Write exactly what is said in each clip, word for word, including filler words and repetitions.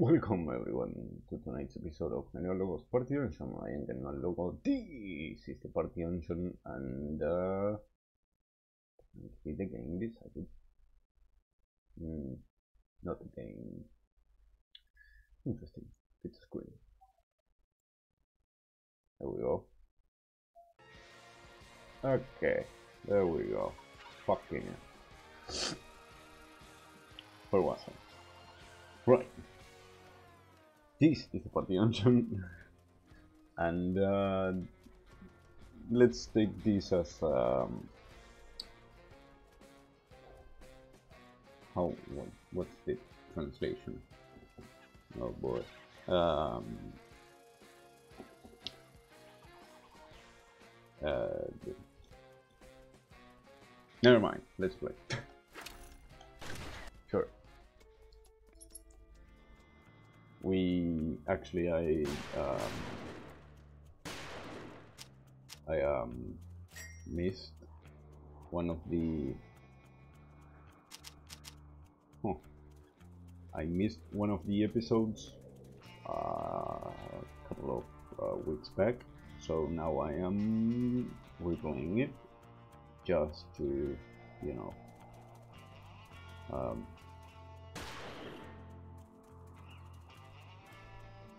Welcome everyone to tonight's episode of Menial Logos Party Unchained. I am Daniel Loco. This is the Party Unchained, and uh, the game decided. Mm, not the game. Interesting. It's a screen. There we go. Okay. There we go. Fucking. For what's up? Right. This is the Party Unchained, and uh, let's take this as um, how what, what's the translation? Oh boy, um, uh, never mind. Let's play. Sure. We actually, I um, I um, missed one of the. Huh. I missed one of the episodes uh, a couple of uh, weeks back, so now I am replaying it just to, you know. Um,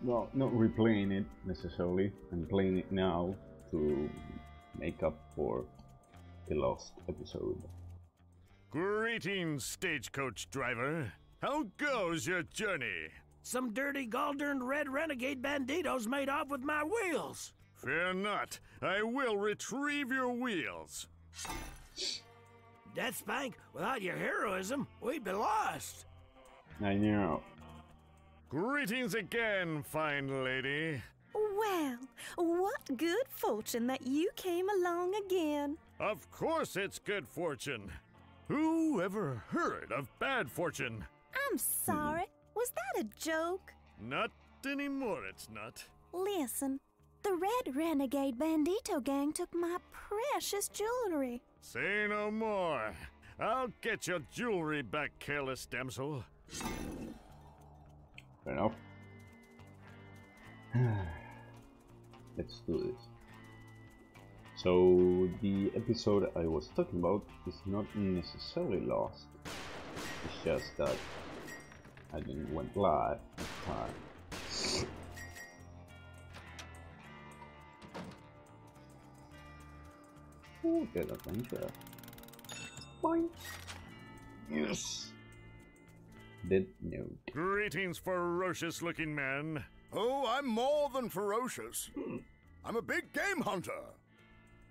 Well, not replaying it necessarily, I'm playing it now to make up for the last episode. Greetings, stagecoach driver. How goes your journey? Some dirty, gall-durned red renegade banditos made off with my wheels. Fear not. I will retrieve your wheels. Deathspank, without your heroism, we'd be lost. I know. Greetings again, fine lady. Well, what good fortune that you came along again. Of course it's good fortune. Who ever heard of bad fortune? I'm sorry. Was that a joke? Not anymore, it's not. Listen, the Red Renegade Bandito gang took my precious jewelry. Say no more. I'll get your jewelry back, careless damsel. Fair enough. Let's do this. So the episode I was talking about is not necessarily lost. It's just that I didn't went live this time. Ooh, good adventure. Fine. Yes. Dead note. Greetings, ferocious-looking man. Oh, I'm more than ferocious. Hmm. I'm a big game hunter.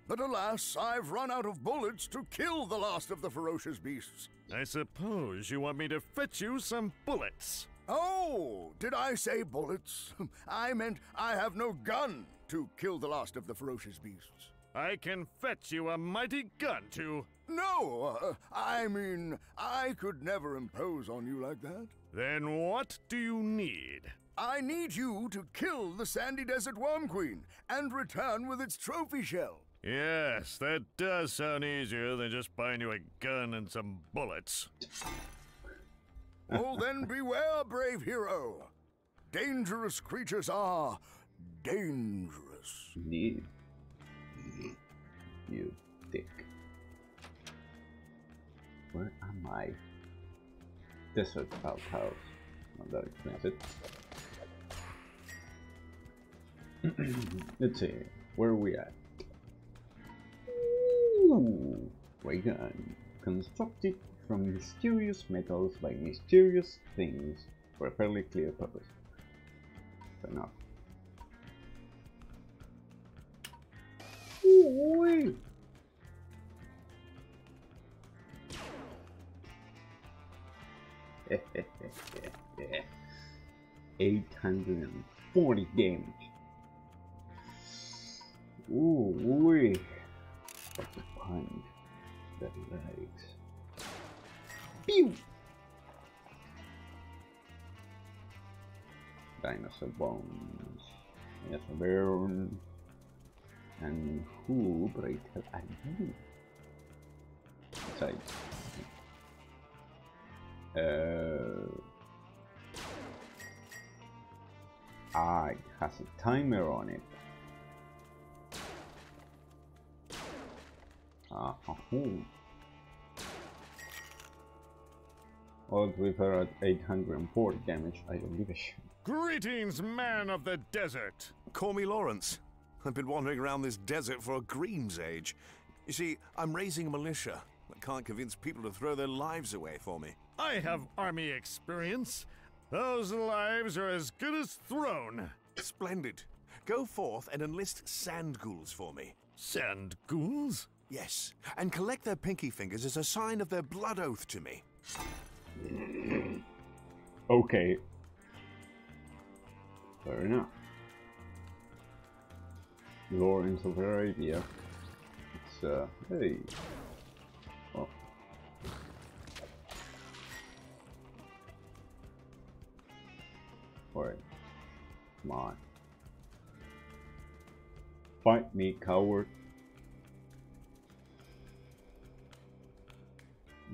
But alas, I've run out of bullets to kill the last of the ferocious beasts. I suppose you want me to fetch you some bullets. Oh, did I say bullets? I meant I have no gun to kill the last of the ferocious beasts. I can fetch you a mighty gun to... No, uh, I mean, I could never impose on you like that. Then what do you need? I need you to kill the Sandy Desert Worm Queen and return with its trophy shell. Yes, that does sound easier than just buying you a gun and some bullets. Well, then beware, brave hero. Dangerous creatures are dangerous. Indeed. You dick. Where am I? Desert outhouse. Well, that explains it. Let's see. Where are we at? Ooh, ray gun. Constructed from mysterious metals by mysterious things for a fairly clear purpose. Fair enough. Ooh, eight hundred forty damage. Ooh, wee. That's a punch. That lags. Pew! Dinosaur bones. Dinosaur burn. And who break her idea? Besides. Uh, Ah, it has a timer on it. Ah, ahoo. Odds with her at eight hundred forty damage. I don't give a shit. Greetings, man of the desert. Call me Lawrence. I've been wandering around this desert for a Greem's age. You see, I'm raising a militia that can't convince people to throw their lives away for me. I have army experience. Those lives are as good as thrown. Splendid. Go forth and enlist sand ghouls for me. Sand ghouls? Yes, and collect their pinky fingers as a sign of their blood oath to me. Okay. Fair enough. Lawrence of Arabia. It's, uh, hey. Oh. Alright. Come on. Fight me, coward.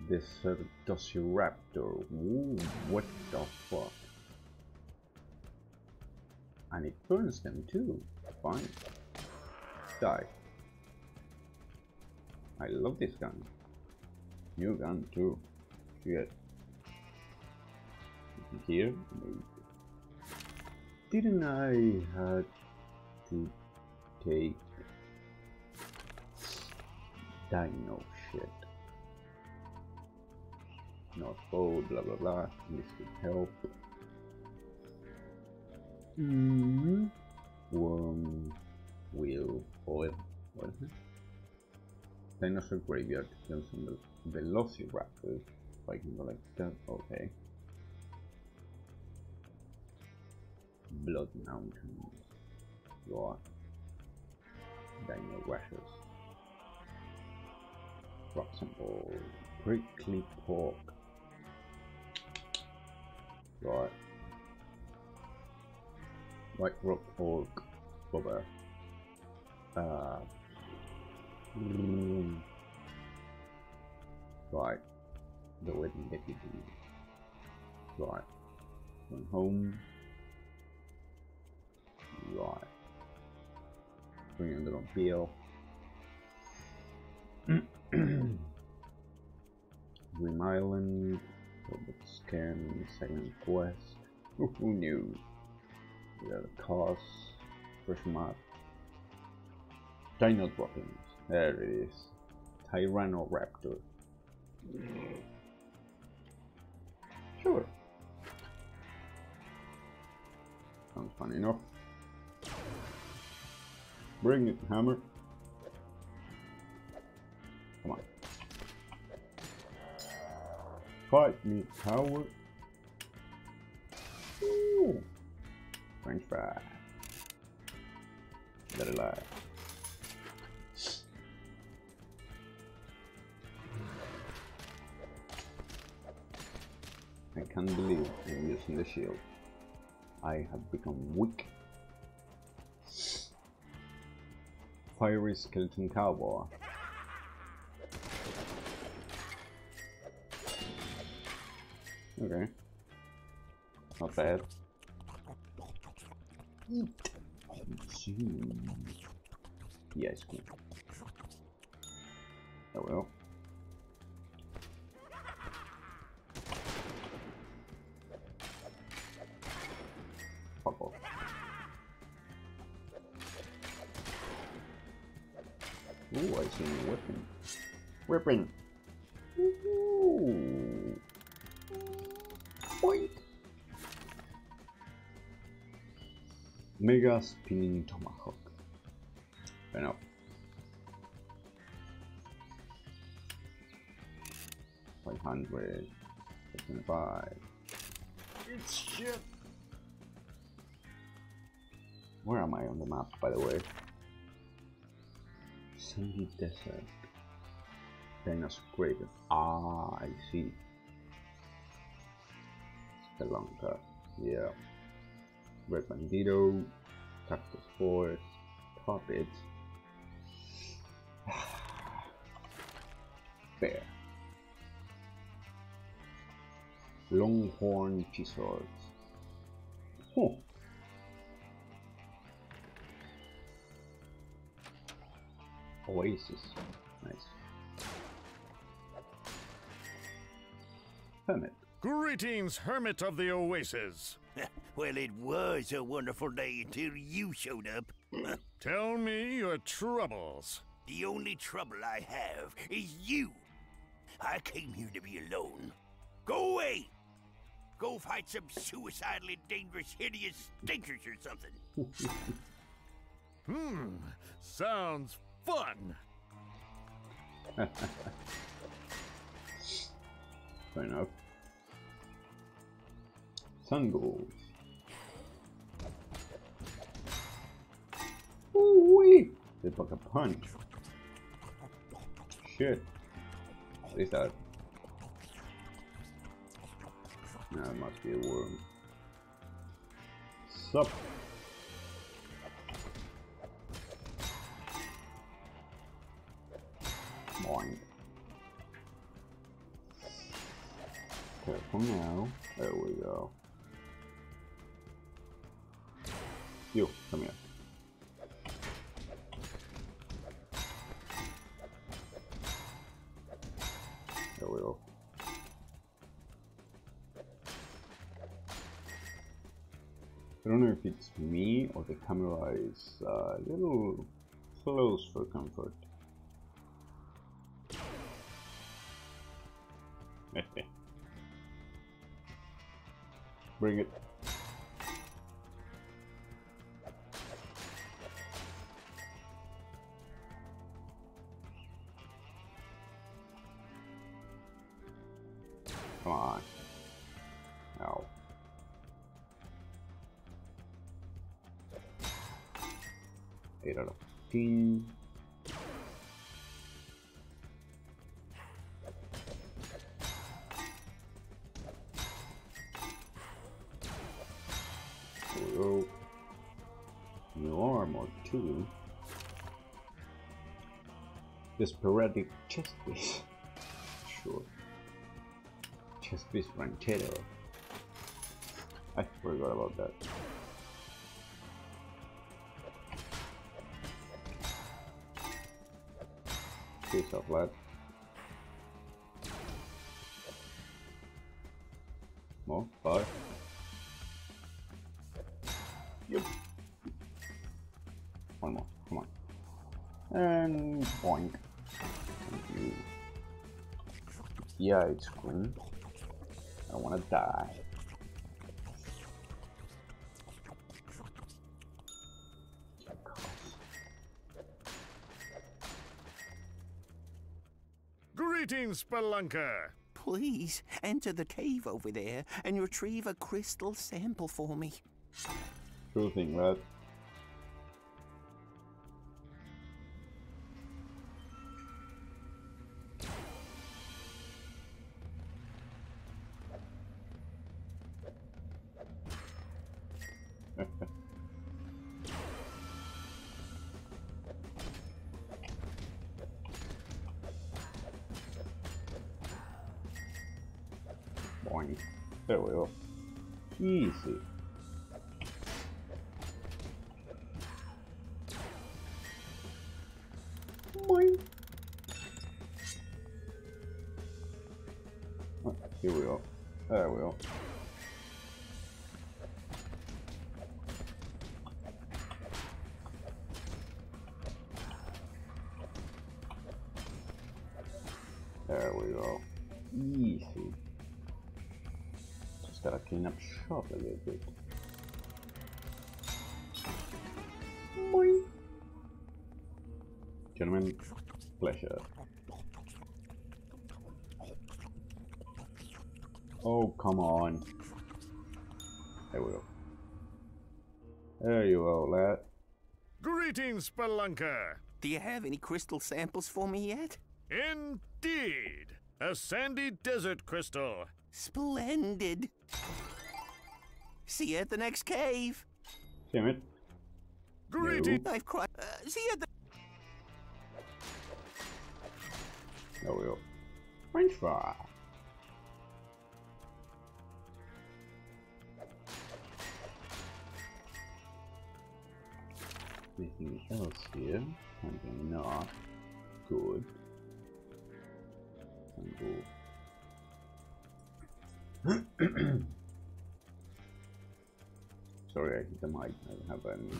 This uh, Dociraptor. Ooh, what the fuck? And it burns them too. Fine. Die. I love this gun. New gun too. Good. Here. Didn't I have to take dino shit? Not old, blah blah blah. This could help. Mm-hmm. Worm wheel oil. What is it? Dinosaur graveyard kills some velociraptors. If I can collect that, okay. Blood mountain. What? Dino rashes. Rock sample. Prickly pork. Right. White rock pork. Bobber. Uh. Mm. Right. The wedding deputy. Right. One home. Right. Bring under on peel. Dream Island. Robot scan. Second quest. Who knew? We got a cause. Fresh map. Dino droppings. There it is. Tyrannoraptor. Sure. Sounds fun enough. Bring it, hammer. Come on. Fight me, coward. Ooh. French fry. Let it lie. I can't believe I'm using the shield. I have become weak. Fiery skeleton cowboy. Okay. Not bad. Yeah, it's cool. Oh well. Fuck off. Ooh, I see a weapon. Weapon! Ooh. Point. Mega spinning tomahawk. Fair enough. Five hundred. Five. It's shit. Where am I on the map, by the way? Sandy desert. Dinosaur crater. Ah, I see. The long cut, yeah. Red Bandito, Cactus Forest, Puppet. Bear. Longhorn Chisors. Oh, Oasis. Nice. Hermit. Greetings, Hermit of the Oasis. Well, it was a wonderful day until you showed up. Tell me your troubles. The only trouble I have is you. I came here to be alone. Go away! Go fight some suicidally dangerous, hideous stinkers or something. Hmm, sounds fun. Fair enough. Sun goals. Ooh wee! They took a punch. Shit. What is that? No, it must be a worm. Sup? Moin. Careful now. There we go. You, come here. There we go. I don't know if it's me or the camera is uh, a little close for comfort. Bring it. Come on. Ow. eight out of fifteen. New arm or two. This sporadic chest piece. Sure. Chest piece ranchero. I forgot about that. Piece of lad. More fire. Yep. One more, come on. And boink. Thank you. Yeah, it's green. I wanna die. Greetings, Spelunker! Please enter the cave over there and retrieve a crystal sample for me. Sure thing, lad. There we go. Easy. Boing. Oh, here we go. There we go. There we go. Easy. Gotta clean up shop a little bit. Boing. Gentlemen, pleasure. Oh, come on. There we go. There you go, lad. Greetings, Spelunker. Do you have any crystal samples for me yet? Indeed. A sandy desert crystal. Splendid. See you at the next cave. Damn it. Greetings. No. I've cried. Uh, see you at the. There we go. French fry. Anything else here? Probably not. good. Sorry, I hit the mic. I have an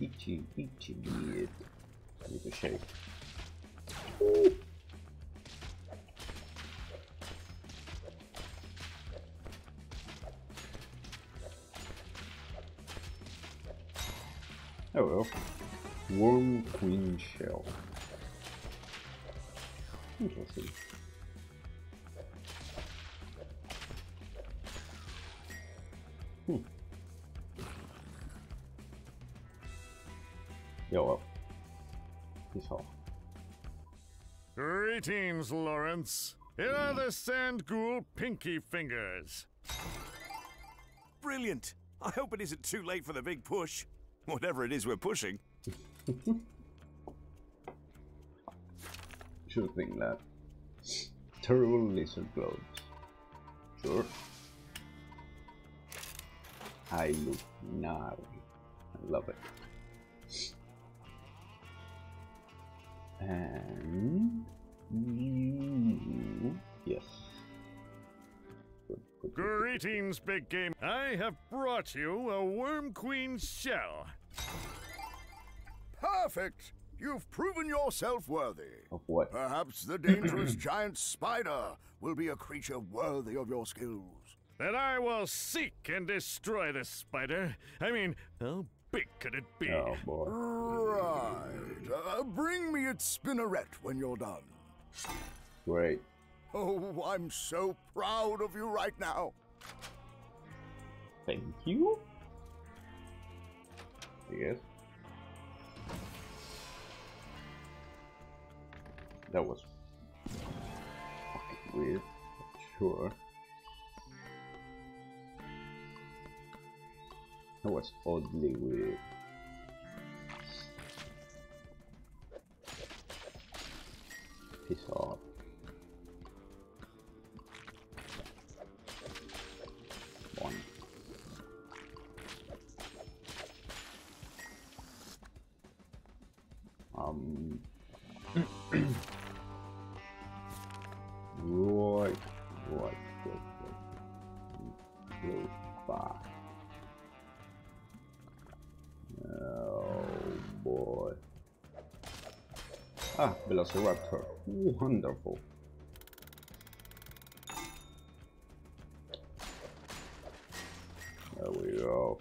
itchy, itchy beard. I need to shake. Ooh. Oh well. Worm Queen Shell. Interesting. Hmm. Yo, well. He's home. Greetings, Lawrence. Here are the sand ghoul pinky fingers. Brilliant. I hope it isn't too late for the big push. Whatever it is we're pushing. Sure thing, lad. Terrible lizard clothes. Sure. I look gnarly. I love it. And you. Yes. Good, good, good. Greetings, big game. I have brought you a Worm Queen shell. Perfect! You've proven yourself worthy. Of what? Perhaps the dangerous giant spider will be a creature worthy of your skills. That I will seek and destroy the spider. I mean, how big could it be? Oh, boy. Right. Uh, bring me its spinneret when you're done. Great. Oh, I'm so proud of you right now. Thank you. Yes. That was fucking weird, sure. That was oddly weird. Piss off. One. Um. Right, right, good, good. Go back. Oh boy. Ah, Velociraptor. Wonderful. There we go.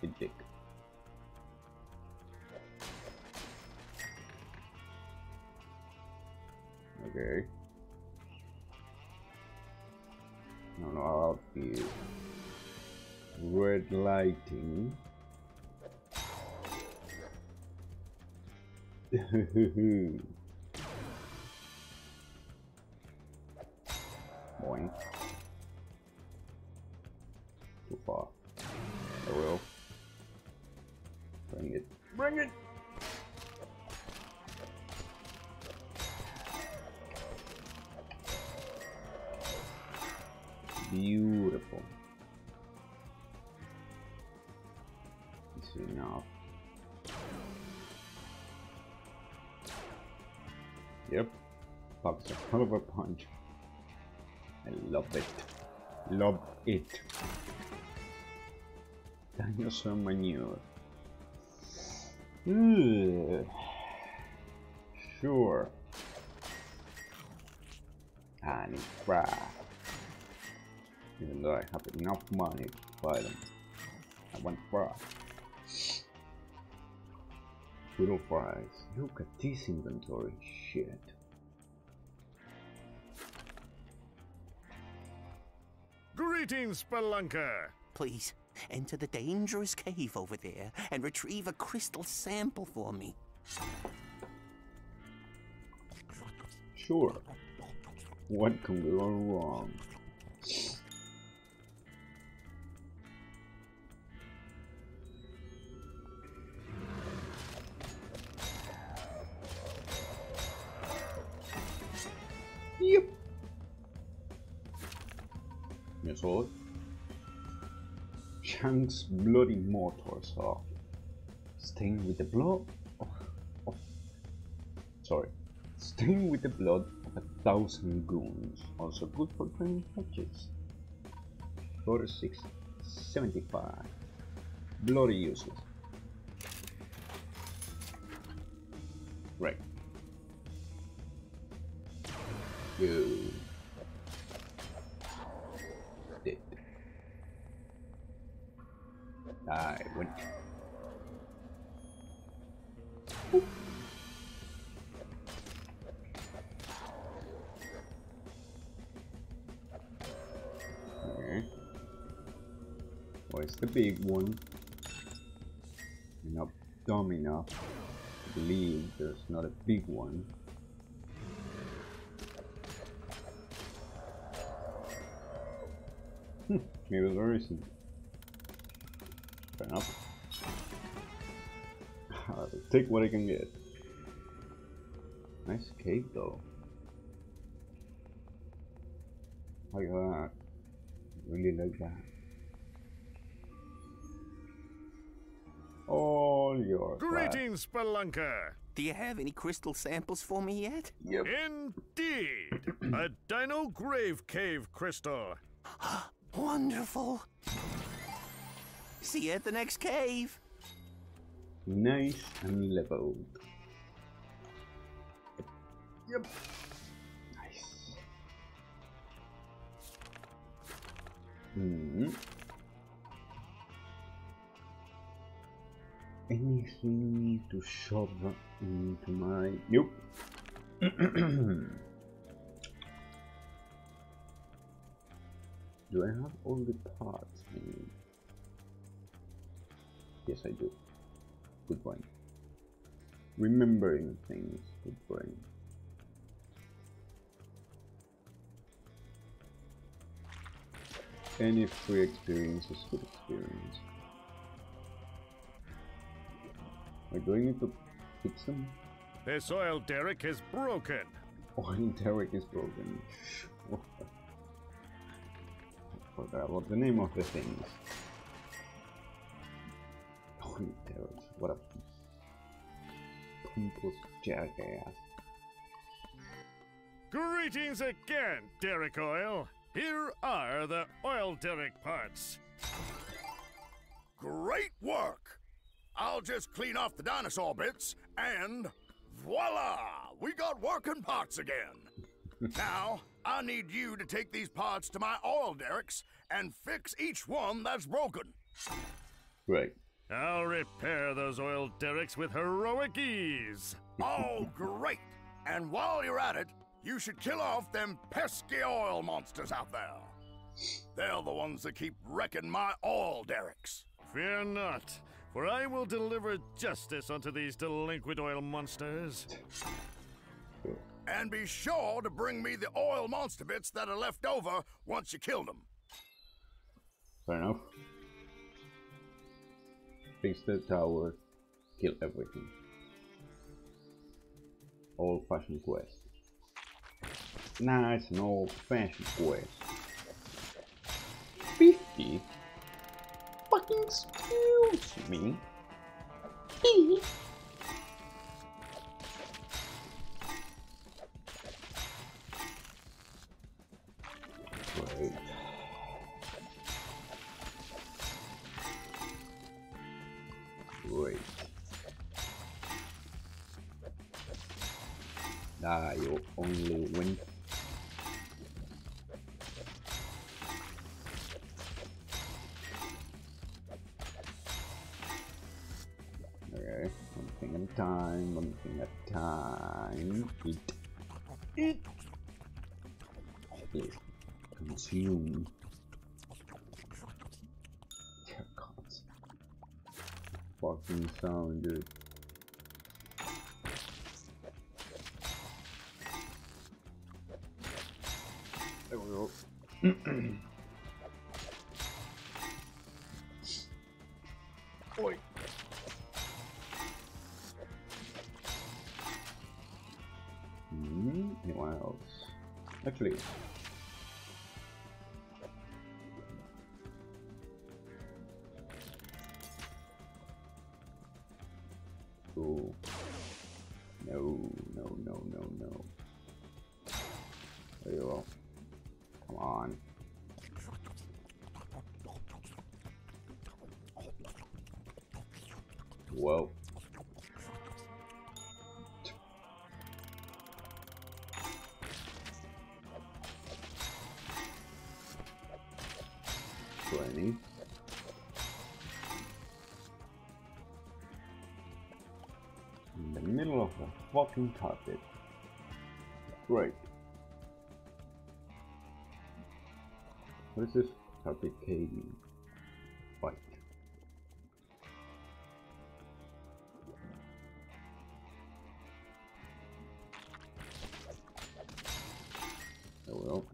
Big dick. Okay. I don't know how to do red lighting. Boing. Too far. I will. Bring it. Bring it! Beautiful. It's enough. Yep. Packs a hell of a punch. I love it. Love it. Dinosaur manure. Ugh. Sure. And crap. Even though I have enough money to buy them, I want fries. Little fries. Look at this inventory. Shit. Greetings, Spelunker. Please enter the dangerous cave over there and retrieve a crystal sample for me. Sure. What can go wrong? Yep. Yes, all. Chunk's bloody mortars are stained with the blood. Of, of, sorry, stained with the blood of a thousand goons. Also good for training hatches. forty-six seventy-five. Bloody useless. Right. Good. Dead. I went. Oop. Okay. Where's the big one? I'm not dumb enough. I believe there's not a big one. Hmm, maybe there isn't. Fair enough. I'll take what I can get. Nice cake though. Look at that. Really like that. All yours. Greetings, Spelunker. Do you have any crystal samples for me yet? Yep. Indeed. A Dino Grave Cave crystal. Wonderful. See you at the next cave. Nice and leveled. Yep. Nice. Hmm. Anything to shove into my... Nope. Do I have all the parts? Mm. Yes, I do. Good brain. Remembering things. Good brain. Any free experience is good experience. We're going to fix them. This oil derrick is broken. Oil derrick is broken. I forgot about the name of the things. Oil derrick. What a pompous jackass. Greetings again, derrick oil. Here are the oil derrick parts. Great work. I'll just clean off the dinosaur bits, and voila! We got working parts again. Now, I need you to take these parts to my oil derricks and fix each one that's broken. Right. I'll repair those oil derricks with heroic ease. Oh, great! And while you're at it, you should kill off them pesky oil monsters out there. They're the ones that keep wrecking my oil derricks. Fear not. For I will deliver justice unto these delinquent oil monsters. Cool. And be sure to bring me the oil monster bits that are left over once you kill them. Fair enough. Fix the tower. Kill everything. Old-fashioned quest. Nice and old-fashioned quest. fifty? Fucking excuse me. Please. Wait. Wait. Ah, you only win. Time, one thing at a time. Eat. Eat. Please. Consume. Dear God. Fucking sound, dude. There we go. Oi. Anyone else? Actually, on. Whoa. Twenty. In the middle of the fucking carpet. Great. What is this carpet caving? Fight. Oh well.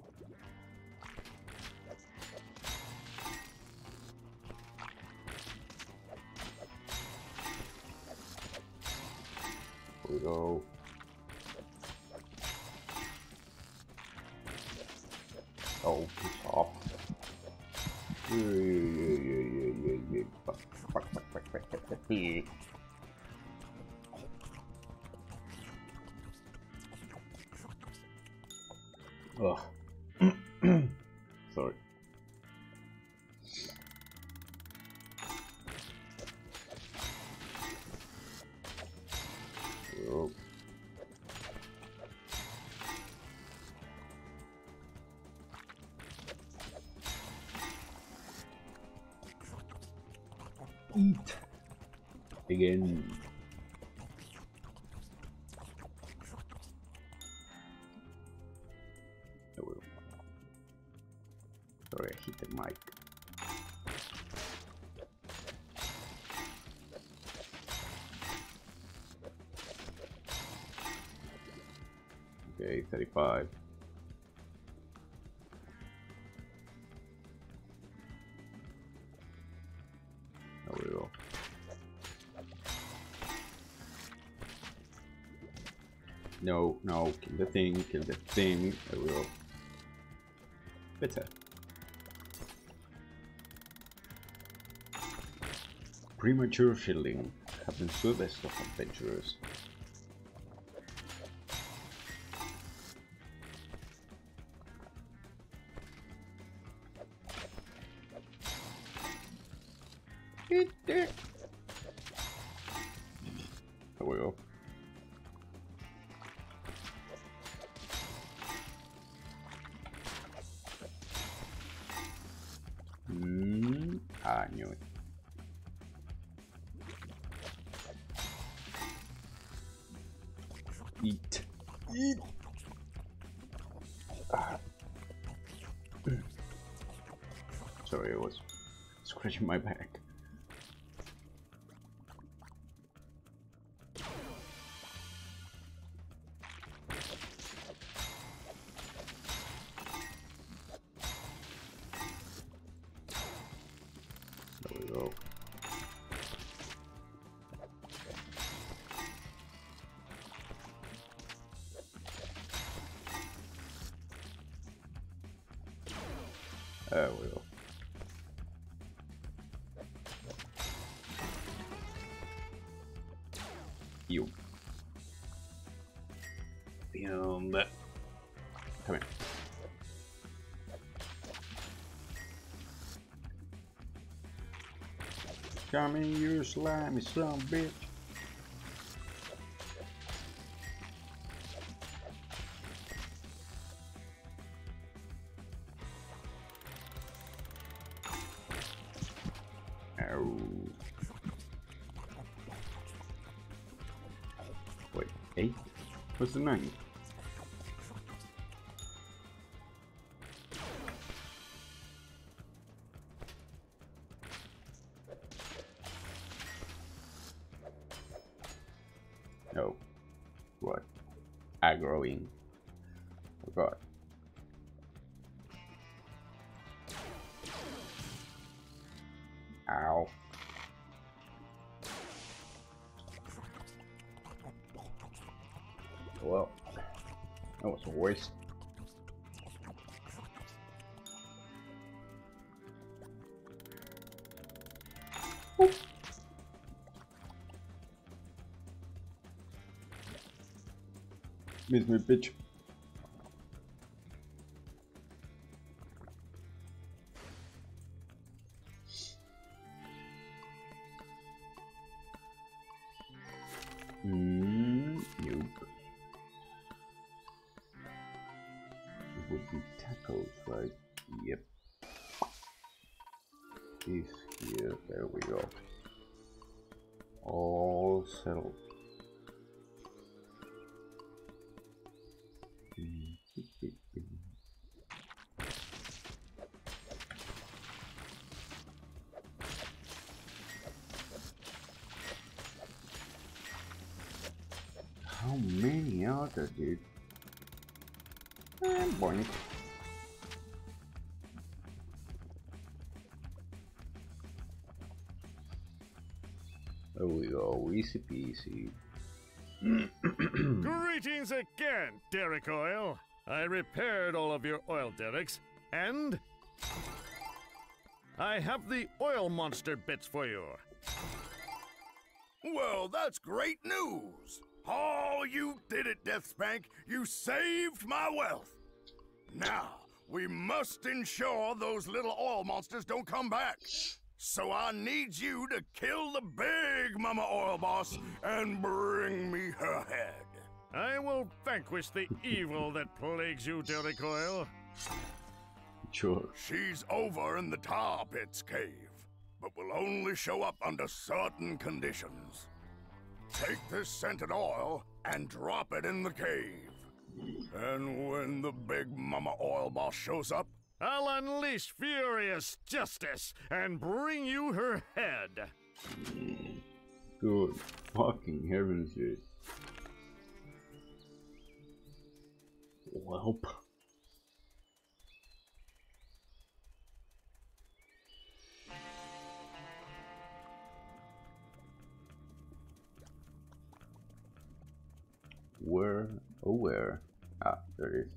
We go. Oh, piss off. Yeah, yeah, yeah, yeah, yeah, yeah. Fuck, fuck, fuck, fuck, fuck, fuck, fuck, yeah. Ugh. Sorry. Oh. Eat again. Sorry, I hit the mic. Okay, thirty-five. There we go. No, no, kill the thing, kill the thing. There we go. Better. Premature shielding happens to the best of adventurers. There we go. Mm, I knew it. Eat. Eat. Ah. Sorry, I was scratching my back. There we go. There we go. You. Beyond that. Come here. Come in, you slimy son of a bitch. Wait, eight? What's the nine? No. What? Aggroing. Oh god. Ow. Well, that was a waste. Whoop. Miss me, bitch. be tackled, right? Yep. This here, there we go. All settled. How many are there, dude? And bonnet. There we go, easy peasy. Greetings again, Derrick Oil. I repaired all of your oil derricks, and I have the oil monster bits for you. Well, that's great news. Oh, you did it, Deathspank. You saved my wealth. Now, we must ensure those little oil monsters don't come back. So I need you to kill the big mama oil boss and bring me her head. I will vanquish the evil that plagues you, Derrick Oil. Sure. She's over in the tar pits cave, but will only show up under certain conditions. Take this scented oil and drop it in the cave. And when the big mama oil boss shows up, I'll unleash furious justice and bring you her head. Good fucking heavens, dude. Welp. Where? Oh, where? Ah, there it is.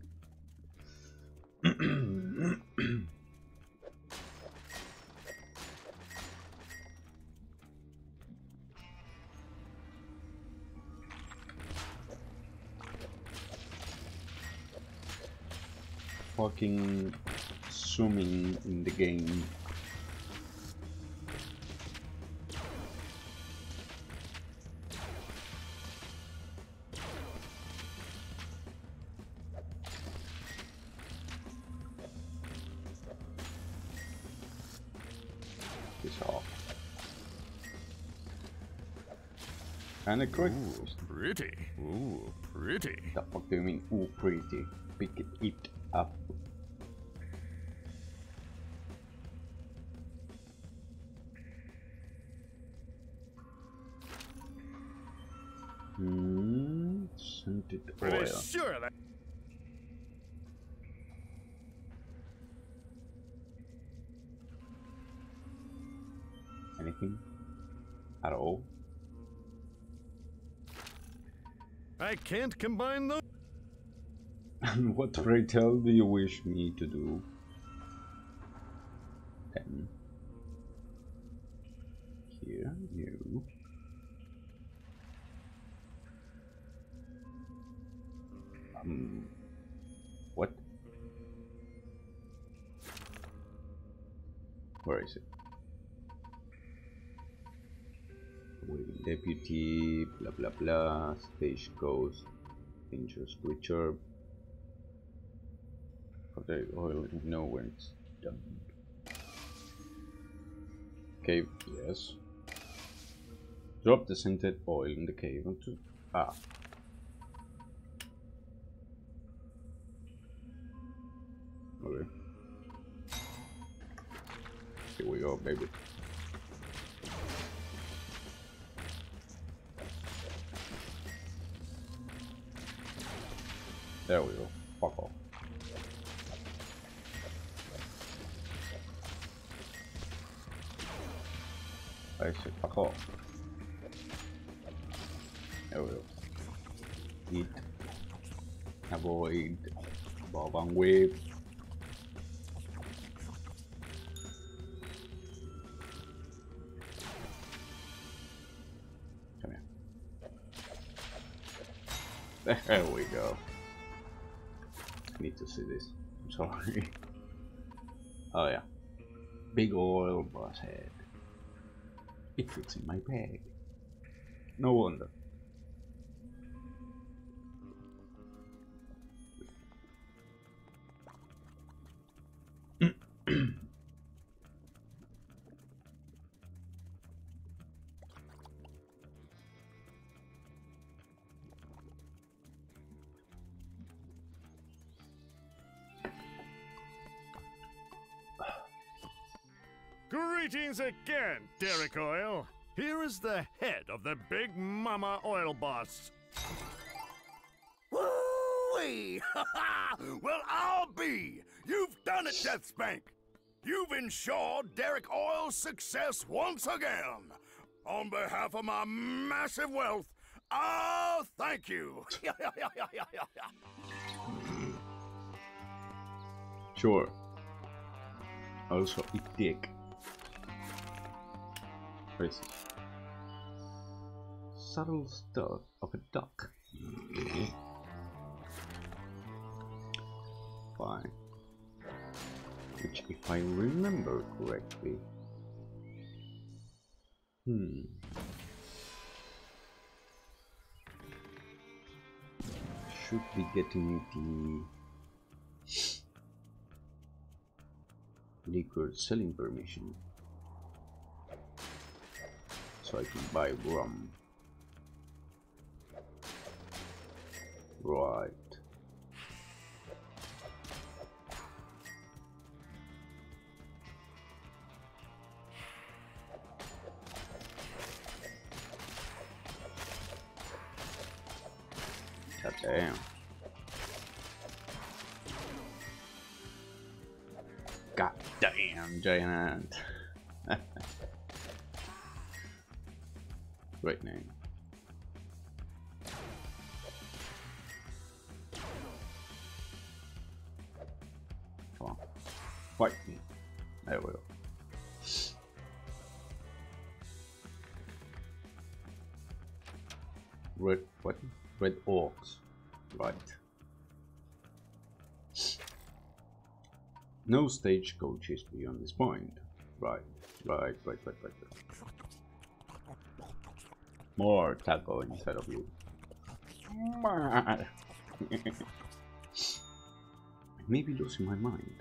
Fucking swimming in the game. And a quick. Ooh, pretty. Ooh, pretty. The fuck do you mean? Ooh, pretty. Pick it, it up. Hmm. Scented oil. Pretty sure that. Anything? At all? I can't combine those. And what pray tell do you wish me to do? Then here you. Um. What? Where is it? Deputy, blah blah blah, stage goes, dangerous creature. Okay, oil, no, when it's done. Cave, yes. Drop the scented oil in the cave onto. Ah. Okay. Here we go, baby. There we go. Fuck off. I said fuck off. There we go. Eat. Avoid. Bob and wave. Come here. There we go. Need to see this. I'm sorry. Oh yeah, big oil boss head. It fits in my bag. No wonder. Greetings again, Derek Oil. Here is the head of the Big Mama Oil Boss. Woo-wee! Well, I'll be! You've done it, Deathspank! You've ensured Derek Oil's success once again! On behalf of my massive wealth, I'll thank you! Sure. I shall eat dick. Racist. Subtle stir of a duck. Fine. Which, if I remember correctly, hmm. should be getting the liquor selling permission, so I can buy rum. Right. God damn. God damn, giant ant. Great name. Come on. Fight me. There we go. Red, what? Red orcs. Right. No stagecoaches beyond this point. Right. Right, right, right, right, right. More taco inside of you. I may be losing my mind.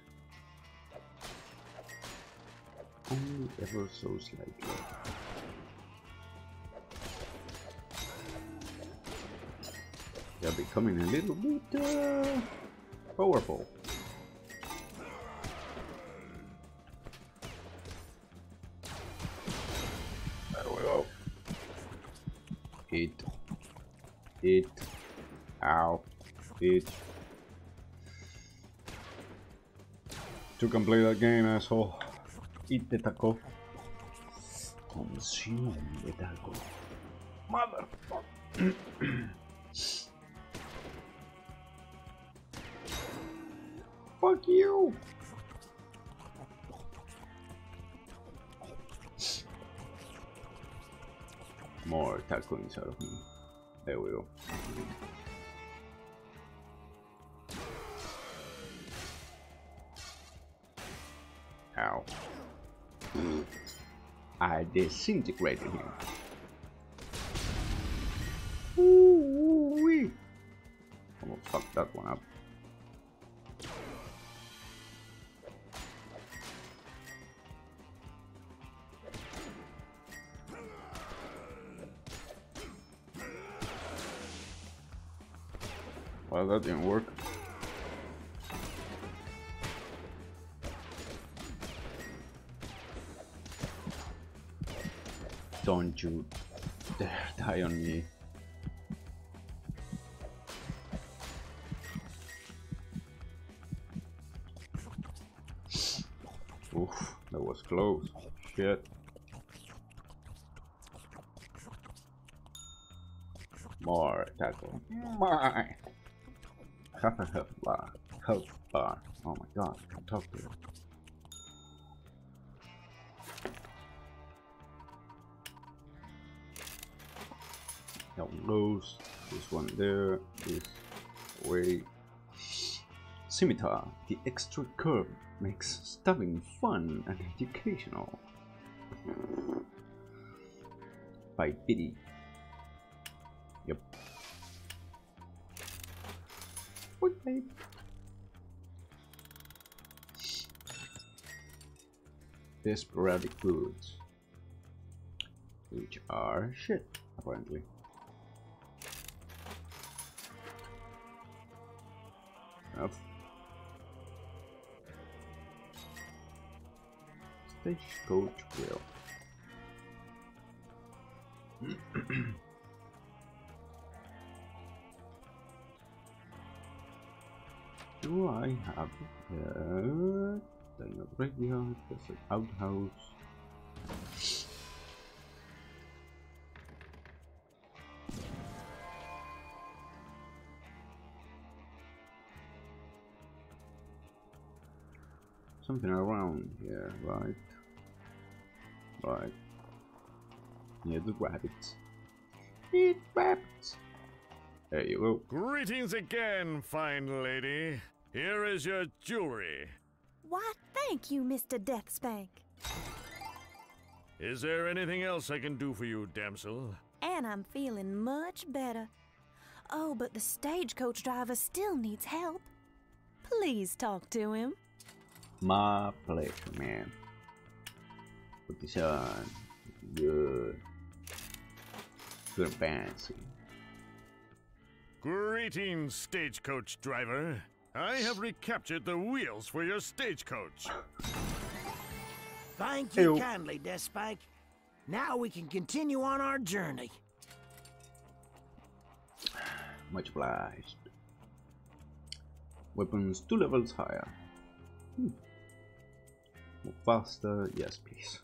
Only ever so slightly. They're becoming a little bit uh, powerful. Eat, eat, ow, eat. To complete that game, asshole. Eat the taco. Consume the taco. Motherfucker. Fuck you. More taco inside of me. There we go. Ow. I disintegrated him. Ooh-wee. I'm gonna fuck that one up. Well, that didn't work. Don't you dare die on me. Oof, that was close. Shit. More tackle. My. Health bar, health bar. Oh my god, I'm talking to you. Don't lose. This one there is way. Scimitar. The extra curve makes stabbing fun and educational. By Biddy. Yep. Okay. the sporadic foods, which are shit, apparently. Enough. Stagecoach grill. Do I have a dino right behind? There's an outhouse. Something around here, right? Right. Yeah, the rabbits. Eat rabbits! There you go. Greetings again, fine lady. Here is your jewelry. Why, thank you, Mister Deathspank. Is there anything else I can do for you, damsel? And I'm feeling much better. Oh, but the stagecoach driver still needs help. Please talk to him. My pleasure, man. Put this on. Good. Good fancy. Greetings, stagecoach driver. I have recaptured the wheels for your stagecoach. Thank you Ew. kindly, Deathspank. Now we can continue on our journey. Much obliged. Weapons two levels higher. Hmm. More faster, yes, please.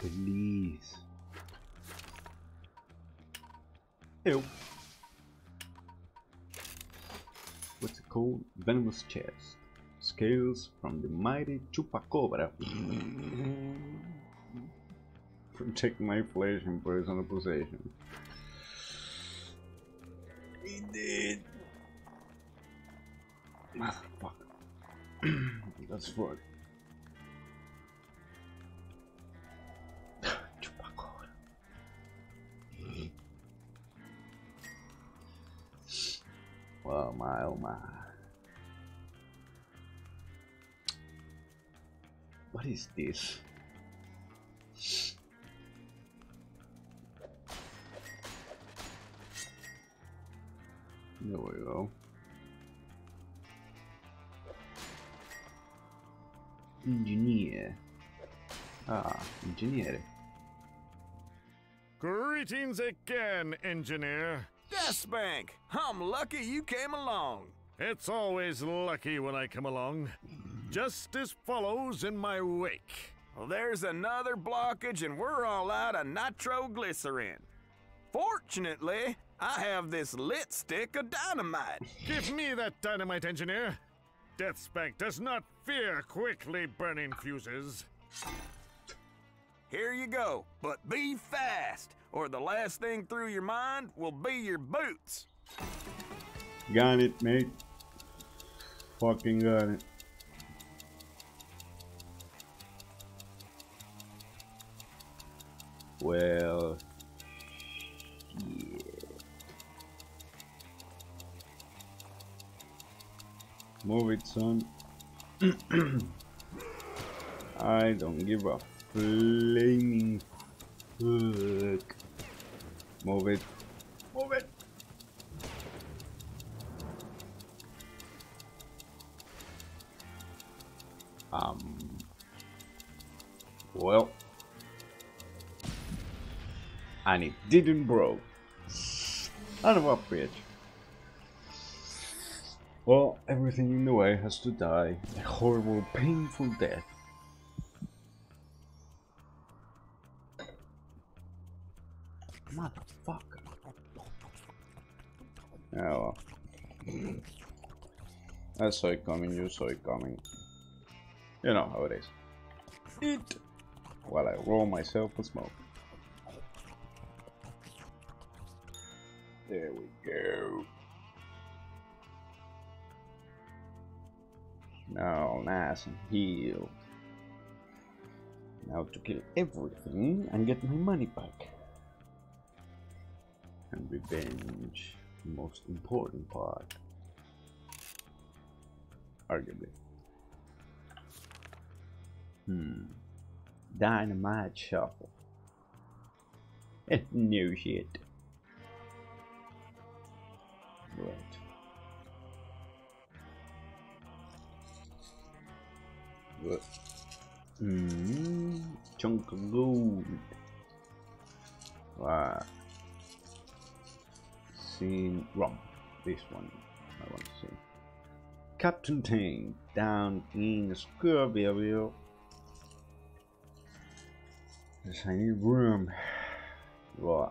Please. Ew. What's it called? Venomous chest. Scales from the mighty chupacabra. Protect my flesh and personal possession. He did. Motherfucker. That's fuck. Oh my, oh my. What is this? There we go. Engineer. Ah, engineer. Greetings again, engineer. Deathspank, I'm lucky you came along. It's always lucky when I come along. Justice follows in my wake. Well, there's another blockage and we're all out of nitroglycerin. Fortunately, I have this lit stick of dynamite. Give me that dynamite, engineer. Deathspank does not fear quickly burning fuses. Here you go, but be fast, or the last thing through your mind will be your boots. Got it, mate. Fucking got it. Well, yeah. Move it, son. I don't give up. Flaming fuck. Move it. Move it. Um. Well. And it didn't broke. Out of up, bitch. Well, everything in the way has to die. A horrible, painful death. Motherfucker. Oh well. I saw it coming, you saw it coming. You know how it is. Eat! While I roll myself with smoke. There we go. Now, nice and healed. Now to kill everything and get my money back. And revenge, the most important part, arguably. Hmm. dynamite shuffle. New shit. Right. What? Mm-hmm. Chunk of gold. Right. Scene wrong. This one I want to see. Captain Tang down in the square area. Yes, I need room. Right.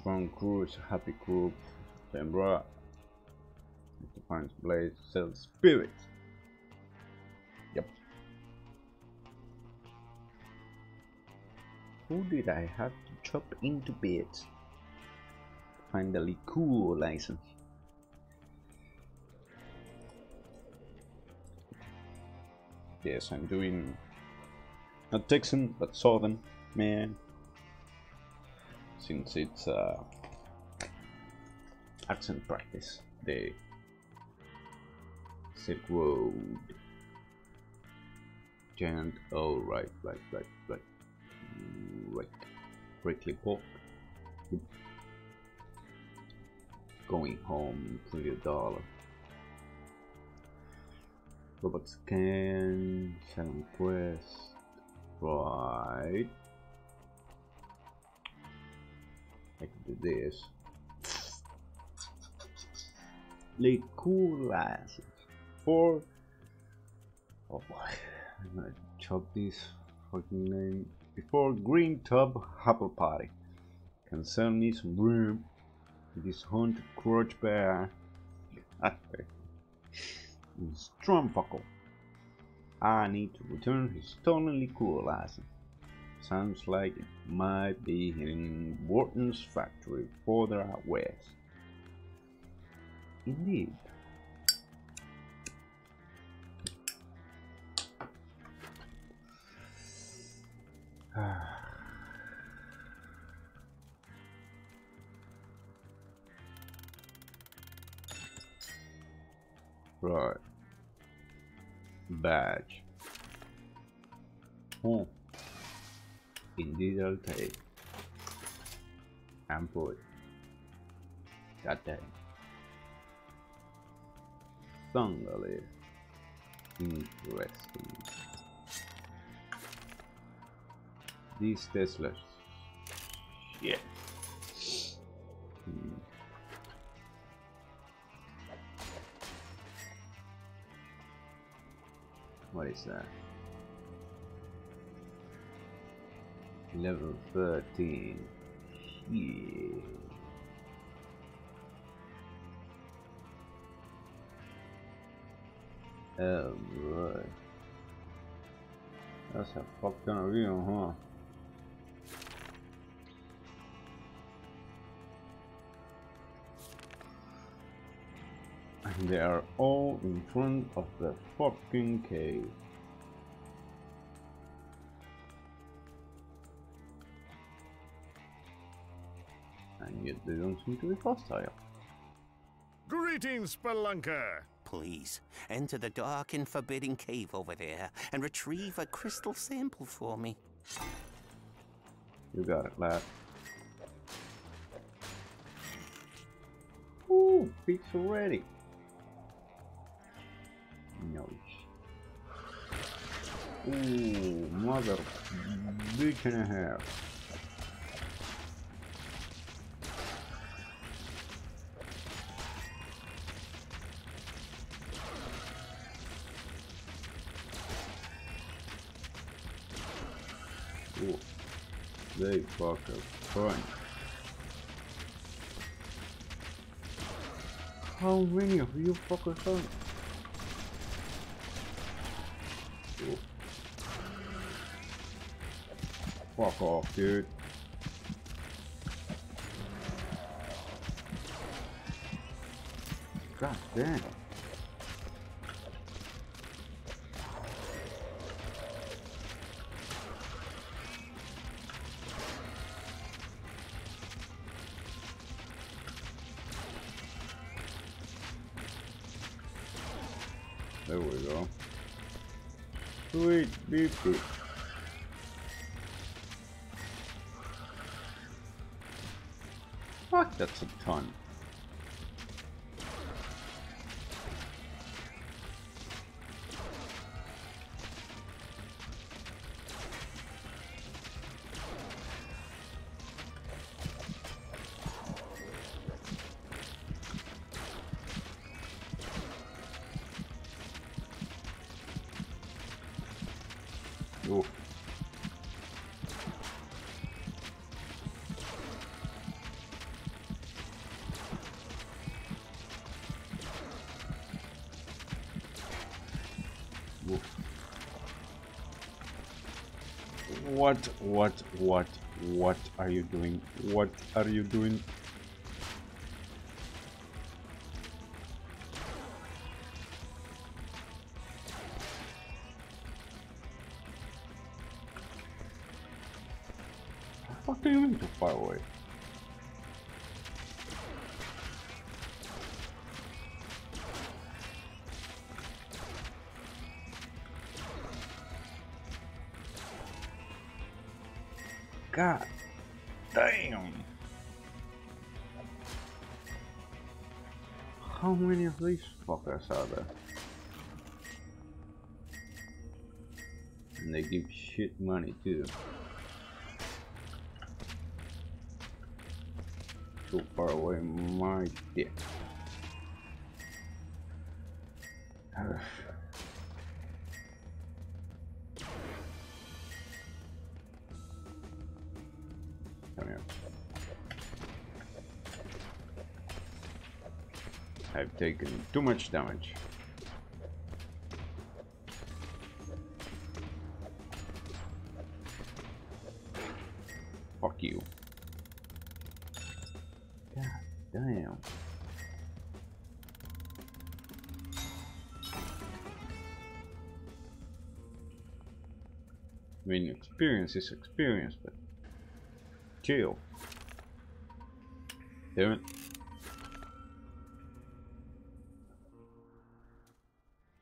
Strong cruise, happy group, then right. Mister Pine's Blaze, Self Spirit. Yep. Who did I have to chop into bits? Finally cool license. Yes, I'm doing not Texan but Southern man, since it's uh, accent practice. The Silk Road giant. Oh right, right, right, right, right. Prickly Pork. Going home to your dollar. Robot scan, seven quest, right. I can do this. Lay cool glasses. Four. Oh boy, I'm gonna chop this fucking name. Before Green Tub Apple Party. Can sell me some room. This haunted crouch bear. Strumpfuckle. I need to return his stolen liquor license. Sounds like it might be in Wharton's Factory further out west. Indeed. Right. Badge. Oh. Indeed, I'll take and put that day. Thunderly interesting. These Teslas. Yeah. Hmm. What is that? Level thirteen. Yeah. Oh boy. That's a fuck ton of you, huh? And they are all in front of the fucking cave. And yet they don't seem to be hostile. Greetings, Spelunker! Please, enter the dark and forbidding cave over there and retrieve a crystal sample for me. You got it, lad. Ooh, pizza ready. No. Ooh, mother bitch and a half. They fuck a punch. How many of you fuckers are? Oh. Fuck off, dude. God damn. There we go. Sweet beef. Fuck, that's a ton. What, what, what, what are you doing? What are you doing? What are you doing too far away? God damn! How many of these fuckers are there? And they give shit money too. Too far away, my dick. I've taken too much damage. Fuck you. God damn. I mean, experience is experience, but chill. Damn it.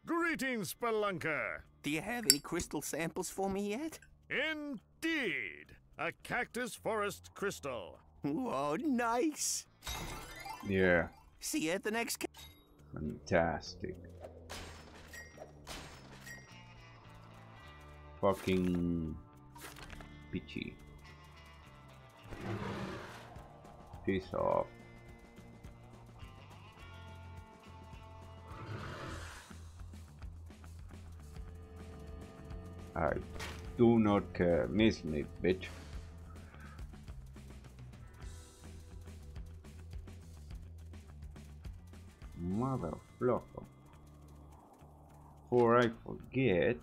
Greetings, Spelunker! Do you have any crystal samples for me yet? Indeed! A cactus forest crystal. Whoa, nice! Yeah. See you at the next ca- Fantastic. Fucking... Bitchy. Peace off. I do not care. Miss me, bitch. Mother flocker. Before I forget.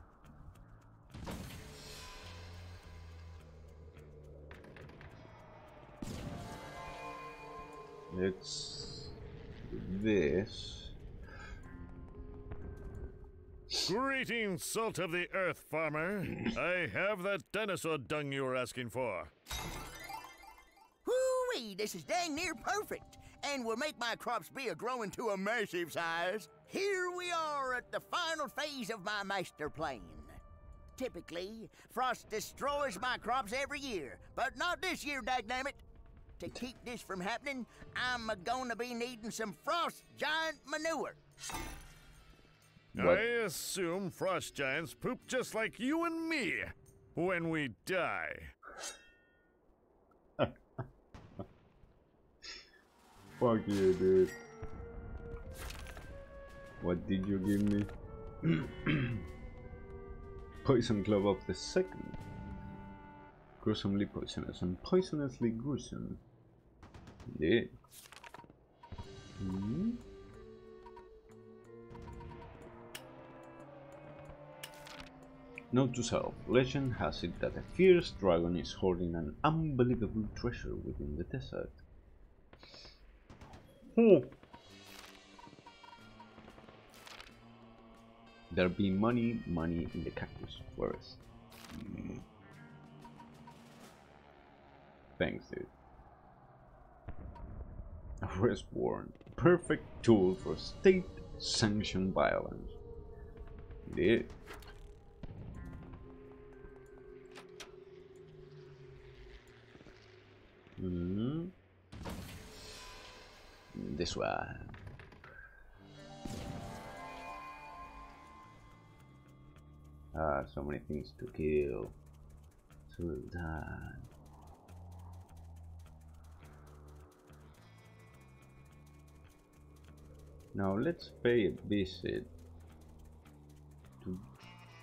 Let's do this. Greetings, salt of the earth farmer. I have that dinosaur dung you were asking for. Woo-wee, this is dang near perfect, and will make my crops be a growing to a massive size. Here we are at the final phase of my master plan. Typically, frost destroys my crops every year, but not this year, dagnammit. To keep this from happening, I'm gonna be needing some frost giant manure. What? I assume frost giants poop just like you and me when we die. Fuck you, dude. What did you give me? Poison Glove of the second. Gruesomely poisonous and poisonously gruesome. Yeah. Hmm? Note to self, legend has it that a fierce dragon is hoarding an unbelievable treasure within the desert. Hmm. There be money, money in the cactus forest. Mm. Thanks, dude. A rest warrant, perfect tool for state-sanctioned violence. Yeah. Mm-hmm. this one. Ah, so many things to kill. So little time. Now let's pay a visit to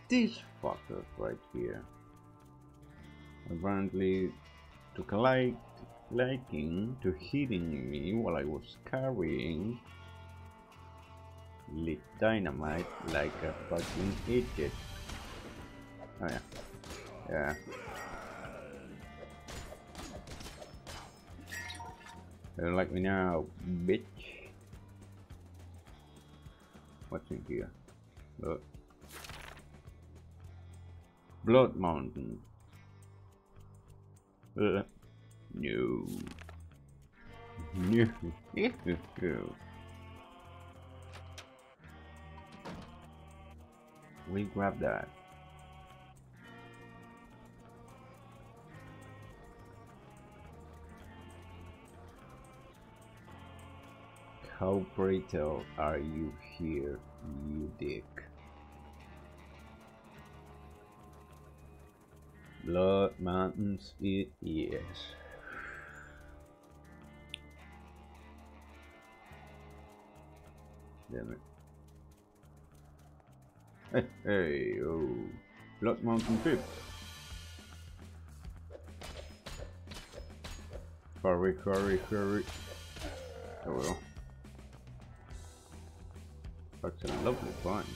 this fucker right here. Apparently took a light liking to hitting me while I was carrying lit dynamite like a fucking idiot. Oh yeah. Yeah. They don't like me now, bitch. What's in here? Blood. Blood Mountain. Uh, no. No. We'll grab that. How brittle are you here, you dick? Blood Mountains it is. Damn it. Hey, hey, oh. Blood Mountain trip. Hurry, hurry, hurry. Oh well. That's a lovely find.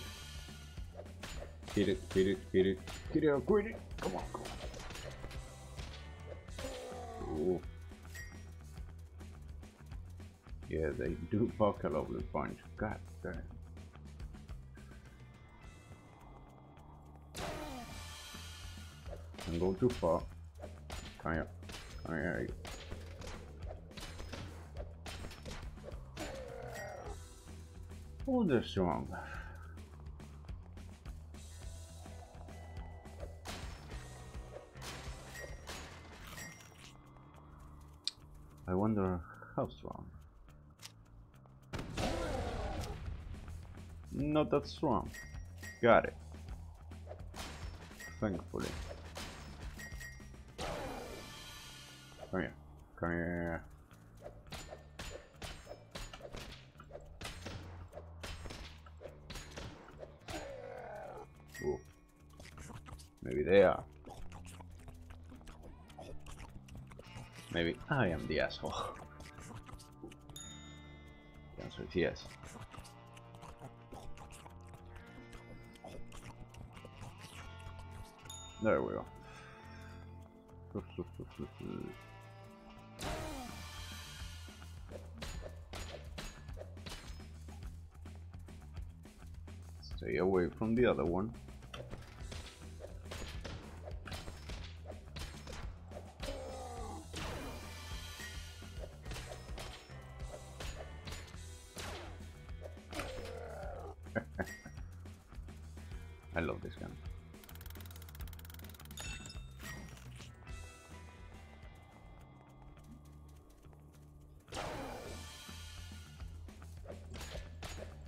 Get it, get it, get it, get it, get it. Come on, come on. Ooh. Yeah, they do fuck a lovely punch. God damn. Don't go too far. Come here. Come here. Oh, they're strong. I wonder how strong. Not that strong. Got it. Thankfully. Come here. Come here. Maybe they are. Maybe I am the asshole. The answer is yes. There we go. Stay away from the other one. I love this gun.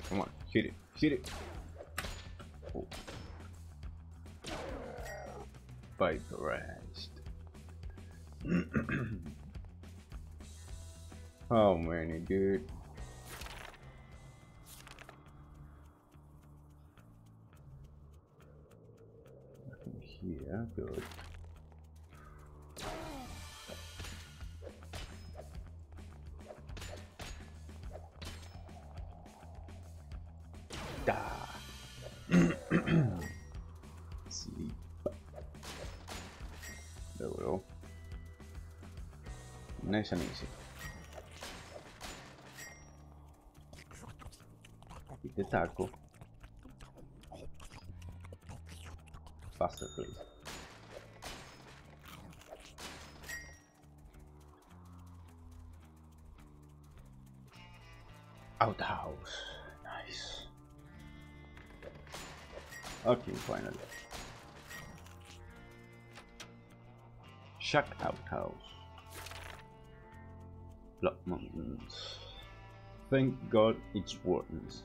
Come on, shoot it, shoot it. Oh. Vaporized. How many, dude? Yeah, good. Da. Sleep. There we go. Nice and easy. Eat the taco. Faster, please. Outhouse. Nice. Okay, finally. Shack Outhouse. Blood Mountains. Thank God it's Wharton's.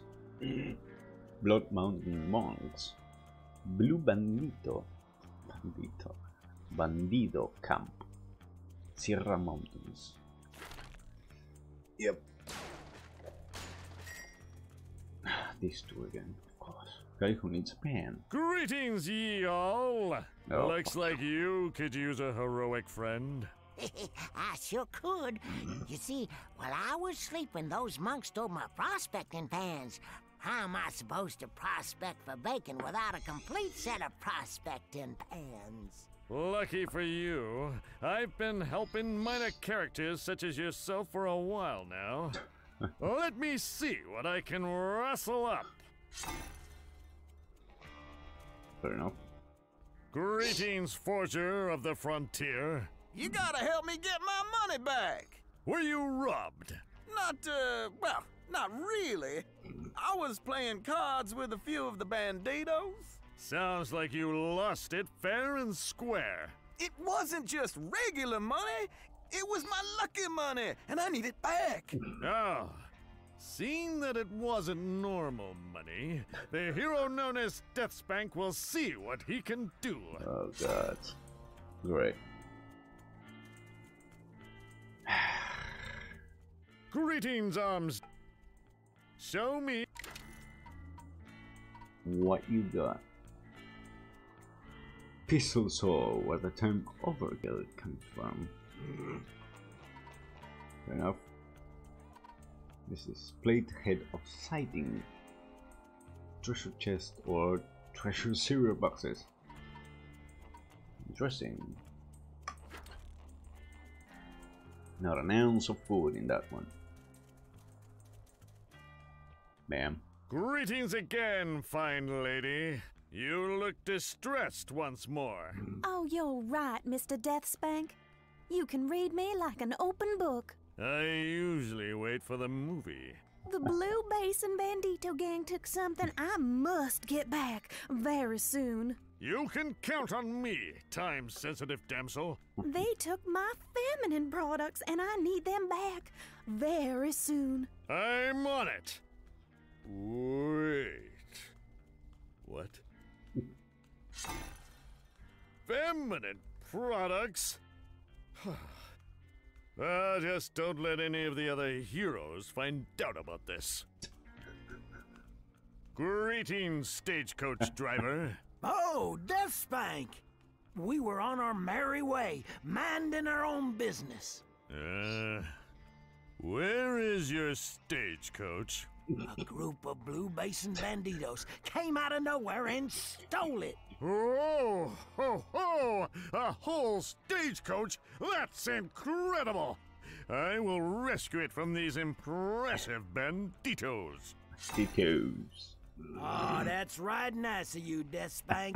Blood Mountain Monks. Blue Bandito. Bandito. Bandido Camp. Sierra Mountains. Yep. These two again, of course. Guy who needs a pen. Greetings, ye all. Oh. Looks like you could use a heroic friend. I sure could. You see, while I was sleeping, those monks stole my prospecting pans. How am I supposed to prospect for bacon without a complete set of prospecting pans? Lucky for you, I've been helping minor characters such as yourself for a while now. Let me see what I can rustle up. Fair enough. Greetings, forger of the frontier. You gotta help me get my money back. Were you robbed? Not, uh, well, not really. I was playing cards with a few of the banditos. Sounds like you lost it fair and square. It wasn't just regular money. It was my lucky money, and I need it back. Oh. Seeing that it wasn't normal money, the hero known as Deathspank will see what he can do. Oh, God. Great. Greetings, arms. Show me what you got. Pistol saw where the term overkill comes from. Fair enough. This is plate head of sighting, treasure chest or treasure cereal boxes. Interesting. Not an ounce of food in that one. Ma'am. Greetings again, fine lady. You look distressed once more. Oh, you're right, Mister Deathspank. You can read me like an open book. I usually wait for the movie. The Blue Basin Bandito gang took something I must get back very soon. You can count on me, time-sensitive damsel. They took my feminine products, and I need them back very soon. I'm on it. Wait. What? Feminine products? Uh, just don't let any of the other heroes find out about this. Greetings, stagecoach driver. Oh, Deathspank! We were on our merry way, minding our own business. Uh, where is your stagecoach? A group of Blue Basin Banditos came out of nowhere and stole it. Oh, ho, ho! A whole stagecoach? That's incredible! I will rescue it from these impressive banditos. Banditos. Oh, that's right nice of you, Deathspank.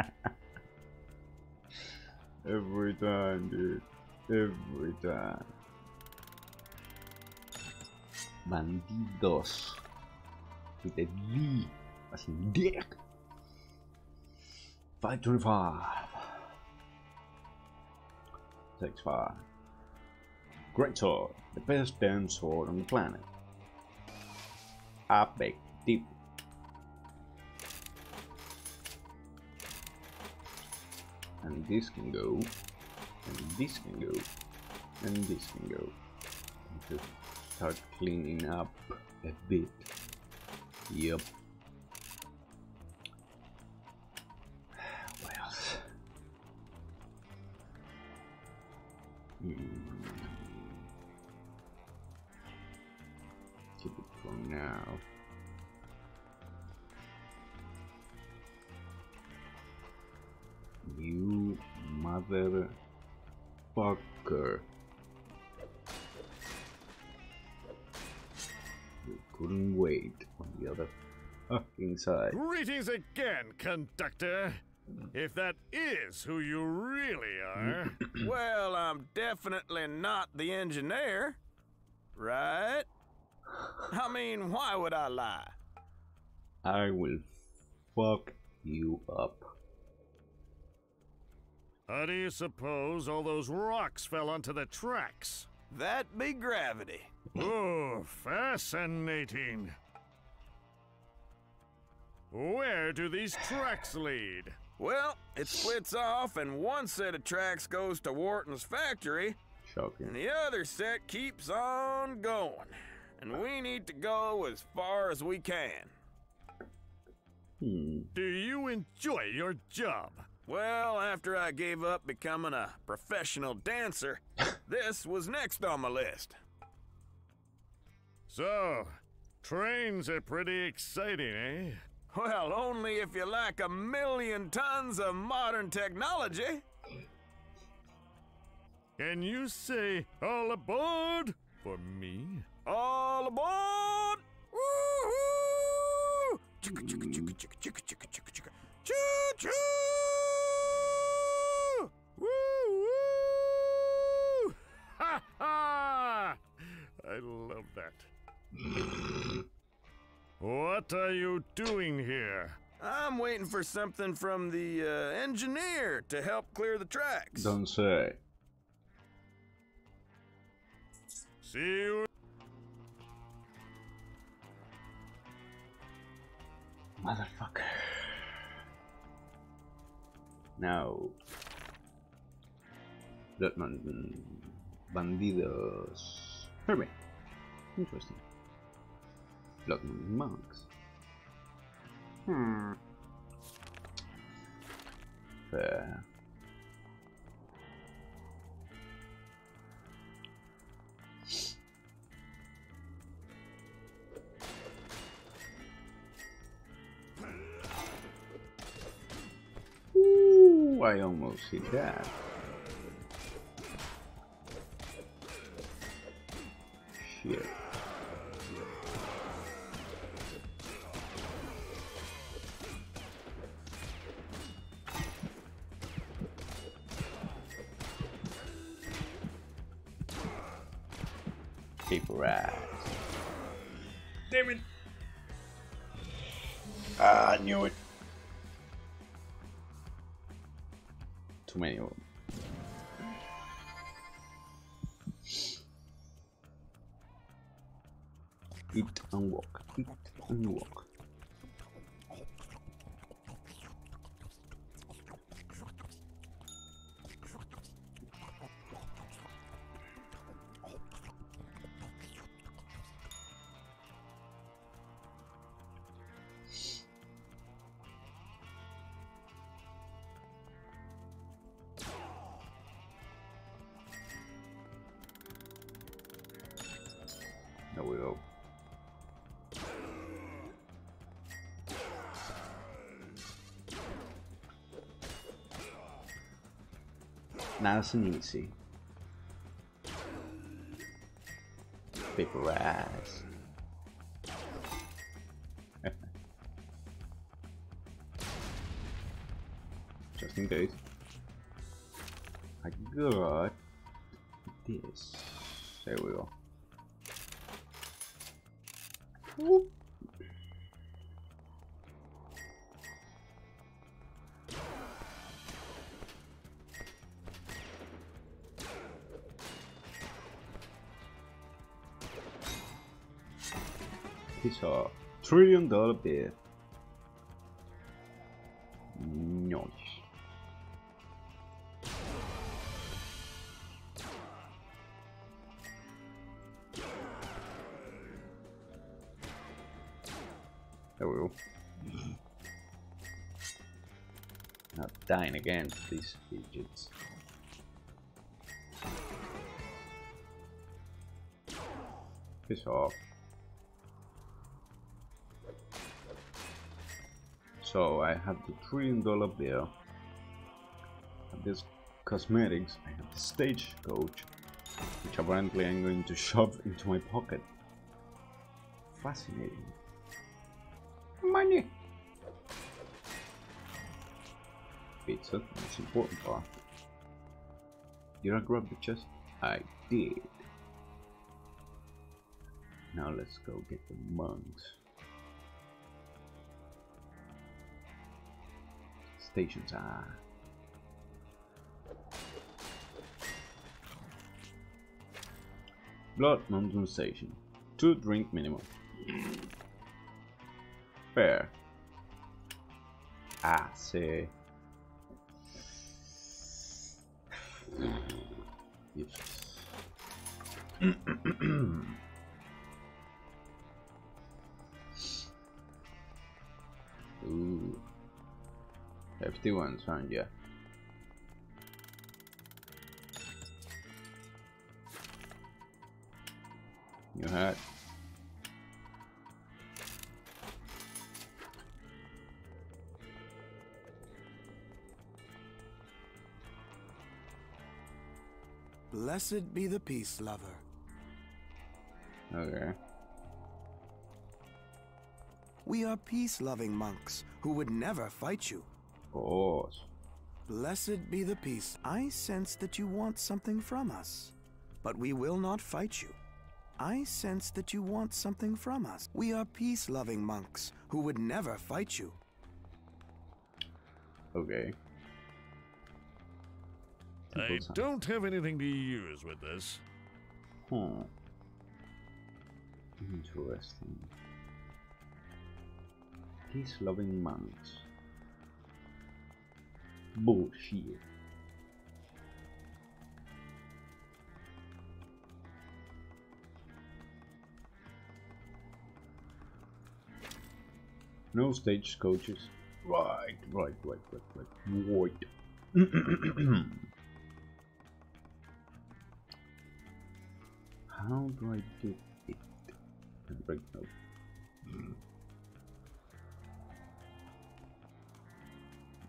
Every time, dude. Every time. Bandidos. With a D. As in dick. five twenty-five. six five. Great sword. The best damn sword on the planet. I beg deep. And this can go, and this can go, and this can go. And to start cleaning up a bit. Yep. What else? Mm. Keep it for now. You motherfucker. You couldn't wait on the other fucking side. Greetings again, conductor. If that is who you really are. Well, I'm definitely not the engineer. Right? I mean, why would I lie? I will fuck you up. How do you suppose all those rocks fell onto the tracks? That be gravity. Oh, fascinating. Where do these tracks lead? Well, it splits off, and one set of tracks goes to Wharton's Factory, Shocking. and the other set keeps on going. And we need to go as far as we can. Hmm. Do you enjoy your job? Well, after I gave up becoming a professional dancer, this was next on my list. So, trains are pretty exciting, eh? Well, only if you like a million tons of modern technology. Can you say all aboard for me? All aboard! Woo-hoo! Choo-choo-choo-choo-choo-choo-choo-choo-choo! Choo-choo! Woo-hoo! Ha-ha! I love that. What are you doing here? I'm waiting for something from the uh, engineer to help clear the tracks. Don't say. See you. Motherfucker. No. That man. Bandidos. Hermit. Interesting. Blood monks. Hmm. Fair. Ooh, I almost hit that. Shit. Right. Damn it! Ah, I knew it. Too many of them. Eat and walk. Eat and walk. Nice and easy. Paper rise. Just in case. I got this. There we go. Whoop. A trillion dollar beer. Nice. There we go. Not dying again, these fidgets. Piss off. So I have the trillion dollar bill, this cosmetics, I have the stagecoach, which apparently I'm going to shove into my pocket. Fascinating. Money! Pizza, that's important part. Did I grab the chest? I did. Now let's go get the monks. Stations are. Blood Mountain Station. Two drink minimum. Fair. Ah, see. Ooh. Hefty ones, huh? Yeah. New hat. Blessed be the peace lover. Okay. We are peace-loving monks who would never fight you. Of course. Blessed be the peace. I sense that you want something from us, but we will not fight you. I sense that you want something from us. We are peace-loving monks who would never fight you. Okay. I don't have anything to use with this. Hmm. Interesting. Peace-loving monks. Bullshit. No stage coaches. Right, right, right, right, right. Right. How do I do it? And break note. Mm.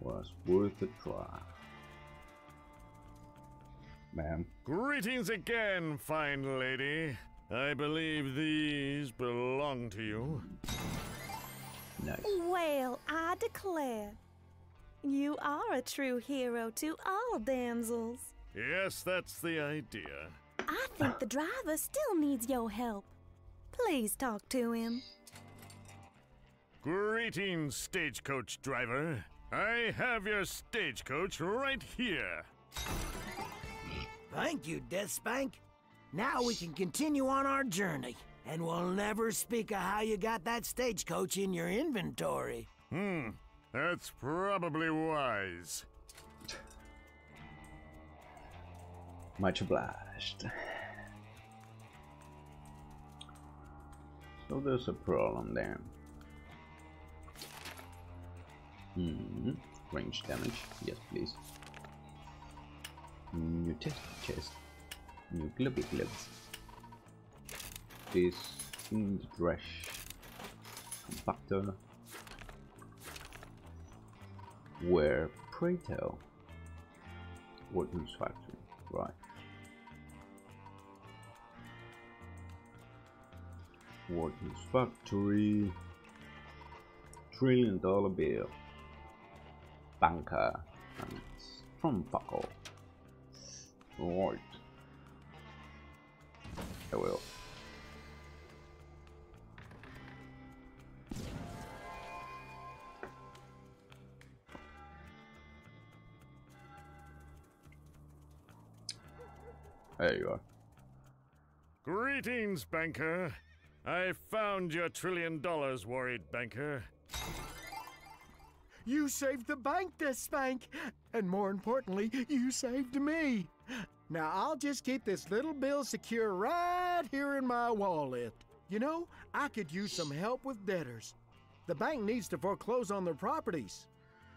Was worth a try. Ma'am. Greetings again, fine lady. I believe these belong to you. Nice. Well, I declare. You are a true hero to all damsels. Yes, that's the idea. I think the driver still needs your help. Please talk to him. Greetings, stagecoach driver. I have your stagecoach right here. Thank you, Deathspank. Now we can continue on our journey. And we'll never speak of how you got that stagecoach in your inventory. Hmm, that's probably wise. Much obliged. So there's a problem there. Hmm, range damage. Yes, please. New test chest. New globby gloves. This in the trash compactor. Where, pray tell? Wharton's Factory, right? Wharton's Factory, trillion dollar bill, banker, and Strumpfuckle. Right, I will. There you are. Greetings, banker. I found your trillion dollars, worried banker. You saved the bank, Deathspank. And more importantly, you saved me. Now I'll just keep this little bill secure right here in my wallet. You know, I could use some help with debtors. The bank needs to foreclose on their properties.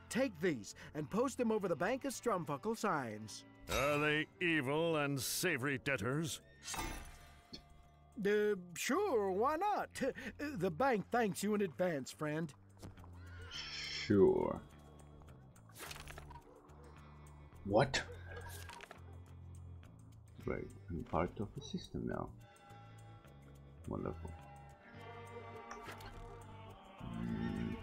Take these and post them over the bank of Strumpfuckle signs. Are they evil and savory debtors? Uh, sure, why not? The bank thanks you in advance, friend. Sure. What? Great, I'm part of the system now. Wonderful. Mm.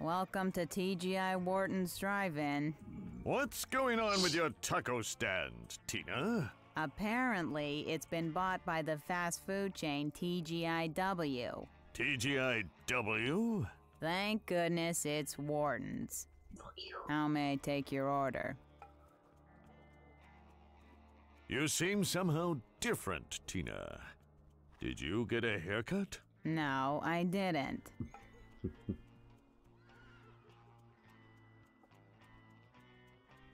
Welcome to T G I Wharton's Drive-In. What's going on with your taco stand, Tina? Apparently, it's been bought by the fast food chain T G I W. T G I W? Thank goodness it's Wharton's. Fuck you. How may I take your order? You seem somehow different, Tina. Did you get a haircut? No, I didn't.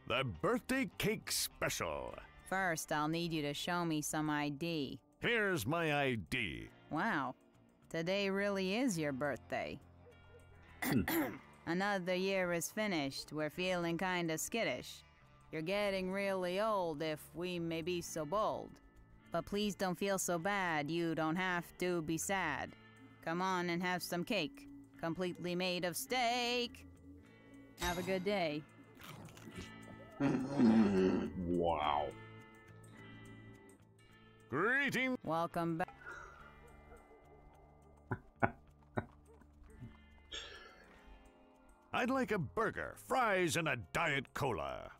The birthday cake special. First, I'll need you to show me some I D. Here's my I D. Wow, today really is your birthday. Another year is finished. We're feeling kinda skittish. You're getting really old, if we may be so bold. But please don't feel so bad. You don't have to be sad. Come on and have some cake, completely made of steak. Have a good day. Wow. Greetings. Welcome back. I'd like a burger, fries, and a diet cola.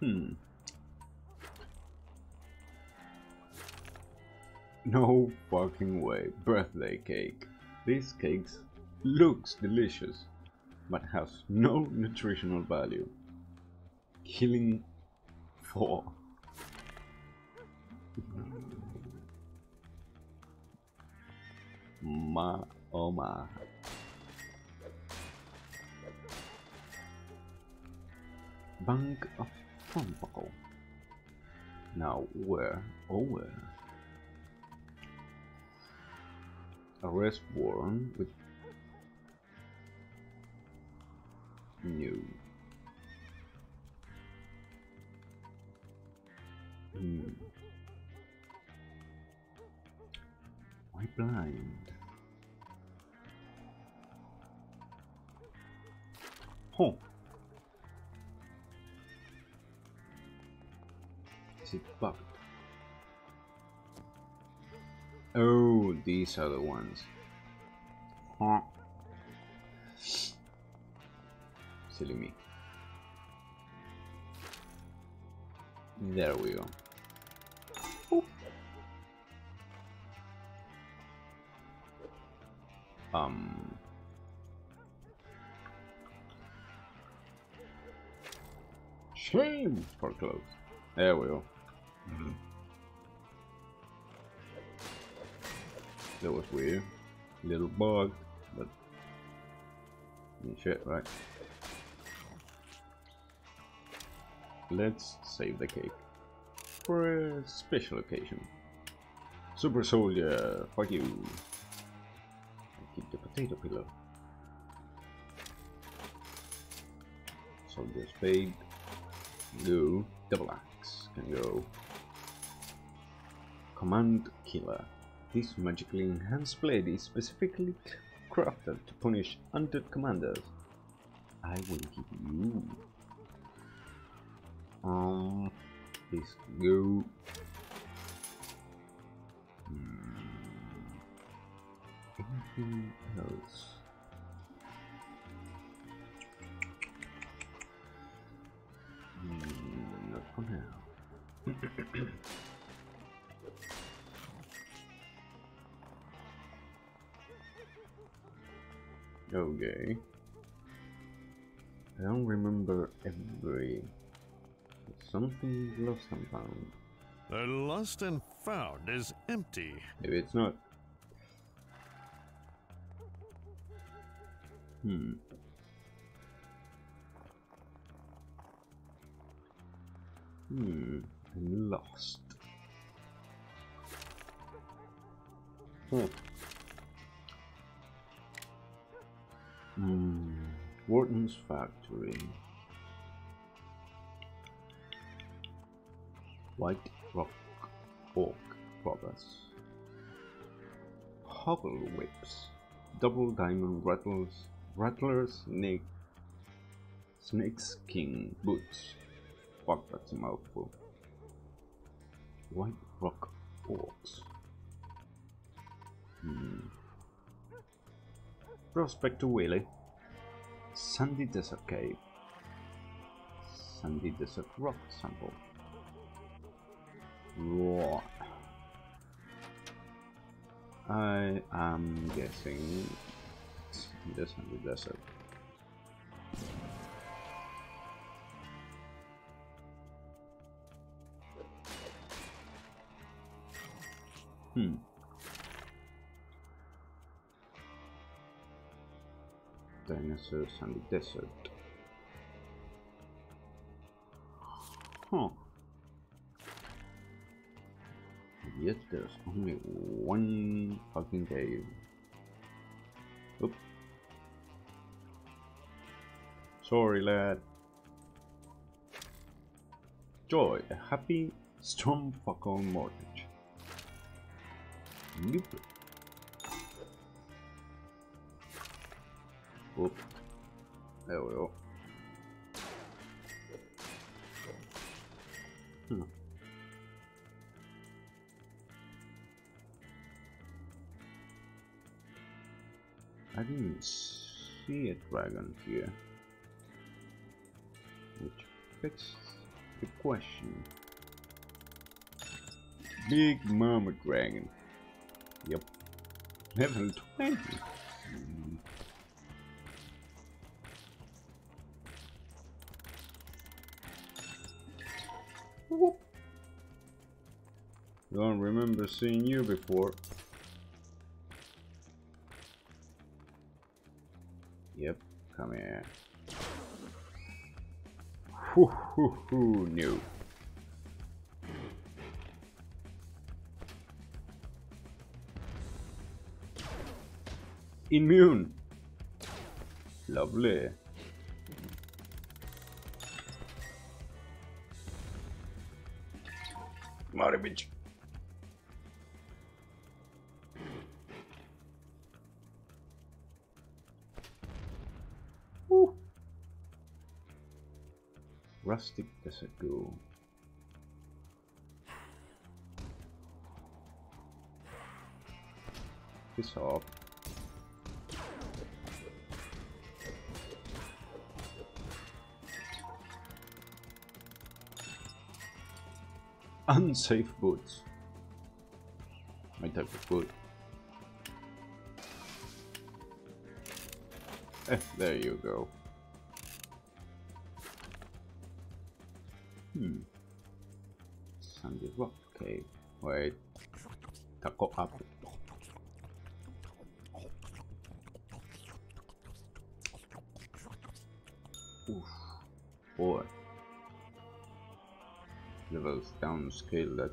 Hmm. No fucking way. Birthday cake. These cakes looks delicious, but has no nutritional value. Killing four. Ma, oh my. Bank of Strumpfuckle. Now where, oh where? Arrest warrant with new. Hmm. Why blind? Huh. Is it bugged? Oh, these are the ones. Huh. Silly me. There we go. Ooh. Um. Shame for clothes. There we go. Mm-hmm. That was weird. Little bug, but shit, right? Let's save the cake for a special occasion. Super soldier, fuck you. I'll keep the potato pillow. Soldier spade. Go. Double axe can go. Command killer. This magically enhanced blade is specifically crafted to punish undead commanders. I will give you. Um, this go. Hmm. Anything else? Hmm, not for now. Okay. I don't remember every. Something lost and found. The lost and found is empty. Maybe it's not. Hmm. Hmm. I'm lost. Huh. Hmm. Wharton's Factory. White rock, orc robbers, hobble whips, double diamond rattles, rattler snake, snake's king boots. Fuck, that's a mouthful. White rock orcs. Hmm. Prospector Willie, sandy desert cave, sandy desert rock sample. Raw. I am guessing this one is desert. Hmm. Dinosaurs and the desert. Huh. Yet there's only one fucking cave. Oop. Sorry, lad. Joy, a happy Strumpfuckle mortgage. Nope. Oop. There we go. Hmm. I didn't see a dragon here, which begs the question. Big Mama Dragon. Yep. Level twenty. Mm. Don't remember seeing you before. Yep, come here. Hoo hoo hoo, no. Immune. Lovely. Mother bitch. Rustic desert ghoul. Piss off. Unsafe boots. My type of boot. Eh, there you go. Hmm. Sandy rock cave. Wait. Taco up. Oof. Boy. Levels down, scale that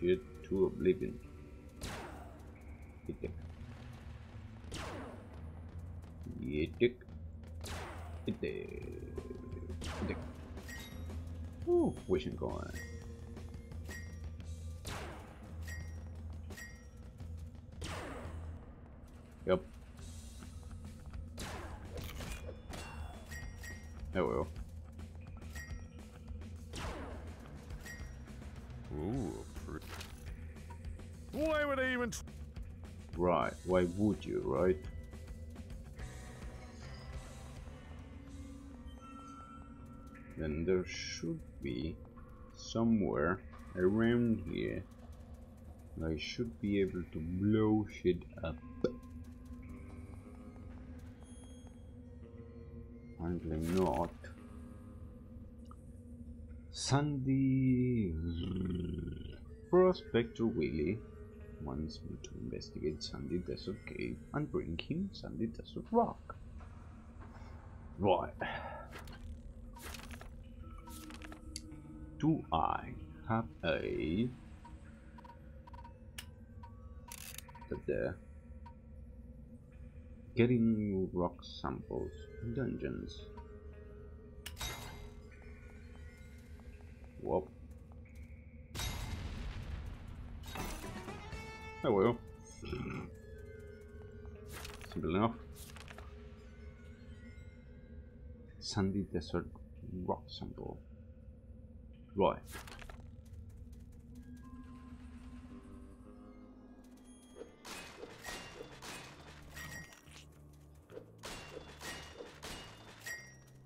shit to oblivion. It dick. It dick. Ooh, wishing gone. Yep. There we go. Ooh. Why would I even? Right. Why would you? Right. Then there should be somewhere around here I should be able to blow shit up. Apparently not. Sandy Prospector Willie wants me to investigate Sandy Desert Cave and bring him Sandy Desert Rock. Right. Do I have a there? Getting rock samples in dungeons. Whoop. I will. Simple enough. Sandy Desert rock sample. Right.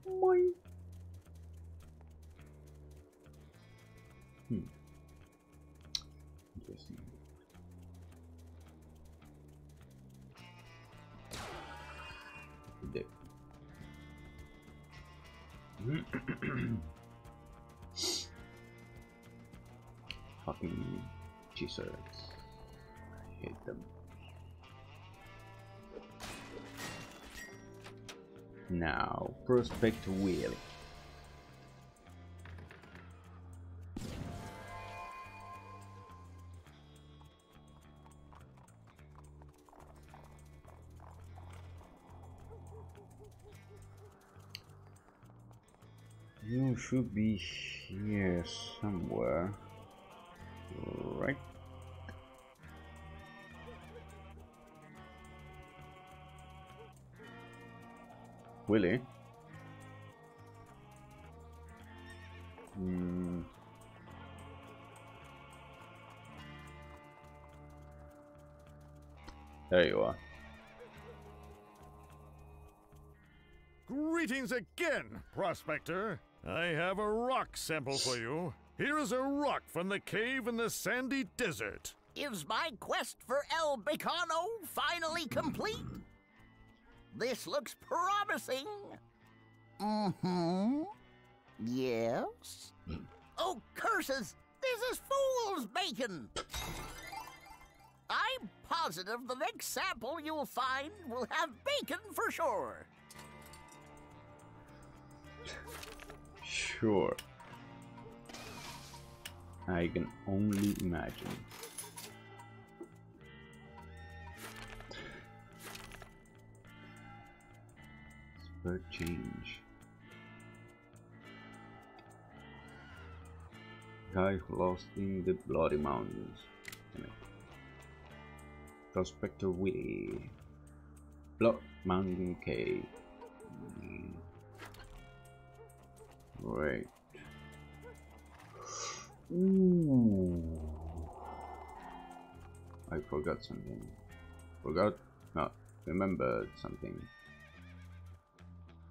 Boing. Hmm. Interesting. Fucking Jesus. hit them. Now, prospect wheel. You should be here somewhere, right? Willie? Mm. There you are. Greetings again, prospector. I have a rock sample for you. Here is a rock from the cave in the sandy desert. Is my quest for El Bicano finally complete? This looks promising. Mm-hmm. Yes. Oh, curses! This is fool's bacon! I'm positive the next sample you'll find will have bacon for sure. Sure. I can only imagine. Spur change. Guy who lost in the bloody mountains. Prospector Willie. Block Mountain Cave. Right. Ooh. I forgot something. Forgot? No, remembered something.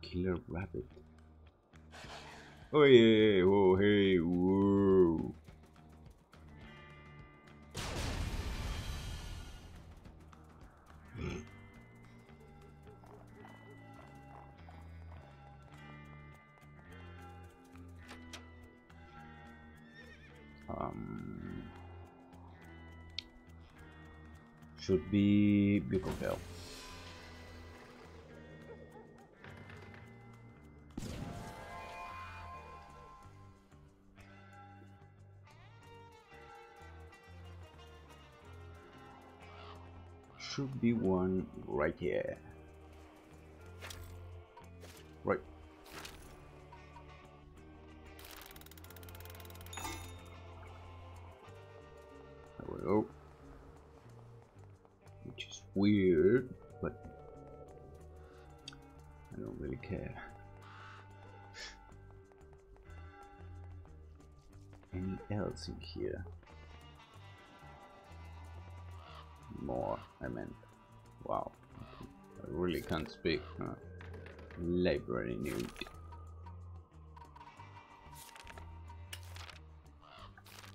Killer rabbit. Oh yeah! Oh hey! Whoa! Um, should be Bugle Bell. Should be one right here. Right. There we go. Which is weird, but I don't really care. Any else in here? More, I meant. Wow, I really can't speak. Huh? Library nude.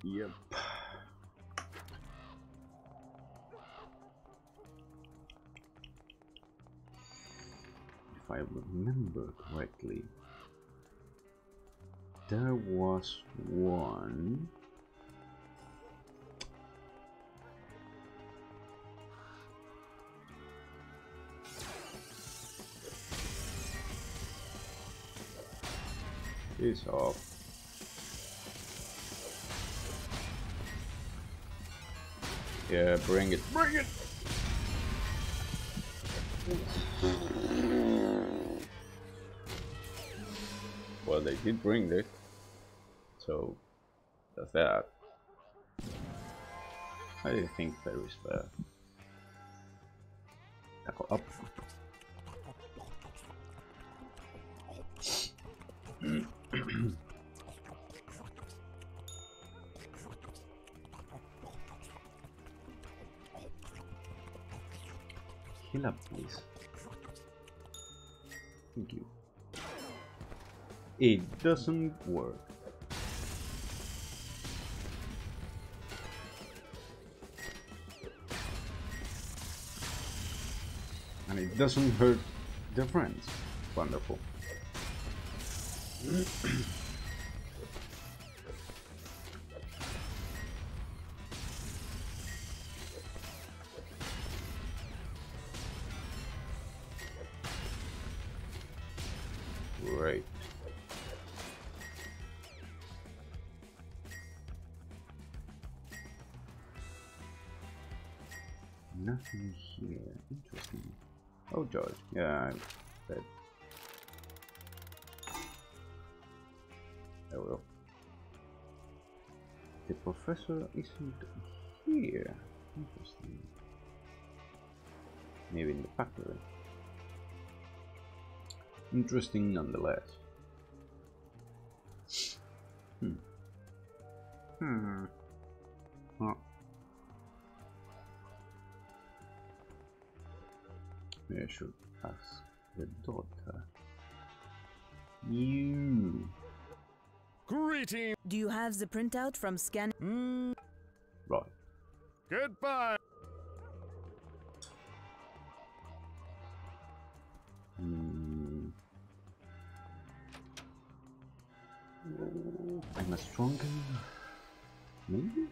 Yep. If I remember correctly, there was one. Is off. Yeah, bring it. Bring it. Well, they did bring it. So that's that. I think there is fair. Tackle up. Heal up, please. Thank you. It doesn't work. And it doesn't hurt the friends. Wonderful. great. Nothing here. Interesting. Oh, George. Yeah, I bet. Oh well. The professor isn't here. Interesting. Maybe in the factory. Interesting nonetheless. Hmm. Hmm. Oh. Maybe I should ask the daughter. You. Greeting. Do you have the printout from scan? Mm. Right. Goodbye. Mm. Oh, I'm a stronger. Maybe.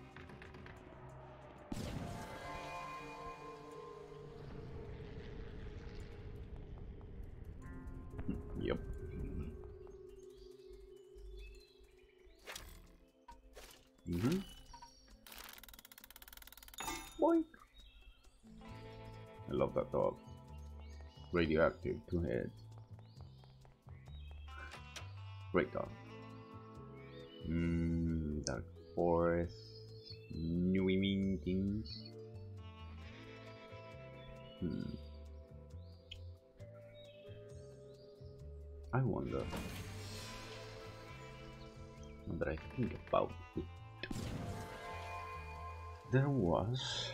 Yep. Mm-hmm. Boink. I love that dog. Radioactive, two heads. Great dog. Mmm, dark forest. New meetings. Hmm. I wonder. Now that I think about it. There was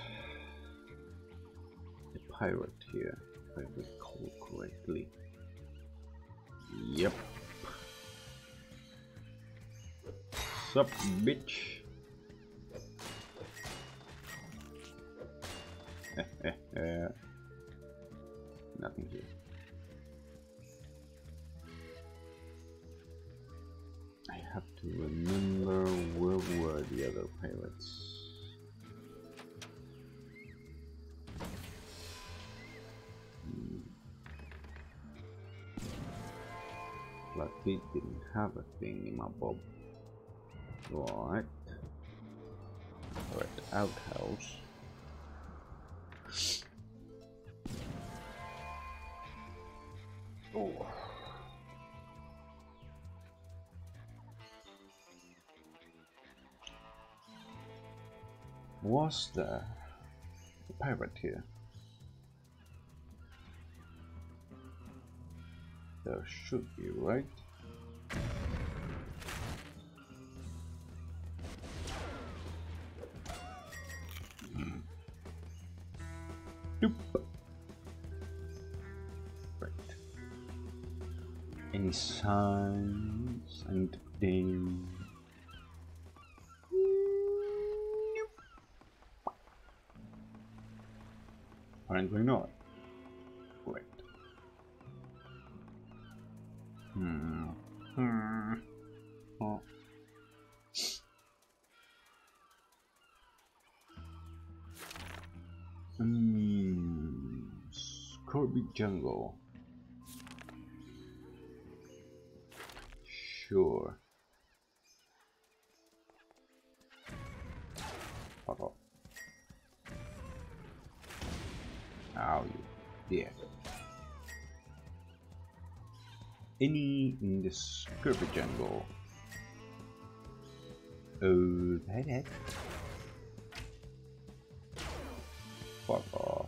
a pirate here, if I recall correctly. Yep. Sup, bitch? Nothing here. I have to remember where were the other pirates. He didn't have a thing in my bob. Right. We're at the outhouse. Oh. Was there a pirate here? There should be, right? Any signs? I need to put in. Nope. Apparently not. Great. Hmm. Hmm. Oh. Hmm. Scurvy jungle. Sure. Fuck off. Ow, you dick. Any in the scurvy jungle? Oh, that heck. Fuck off.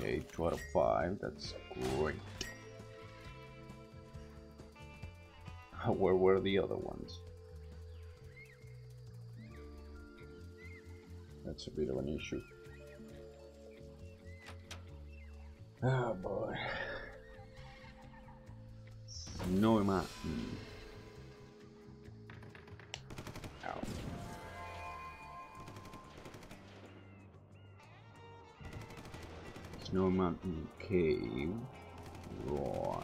Okay, two out of five, that's great. Where were the other ones? That's a bit of an issue. Oh boy. Snowy Mountain. Ow. Snow Mountain Cave. Right.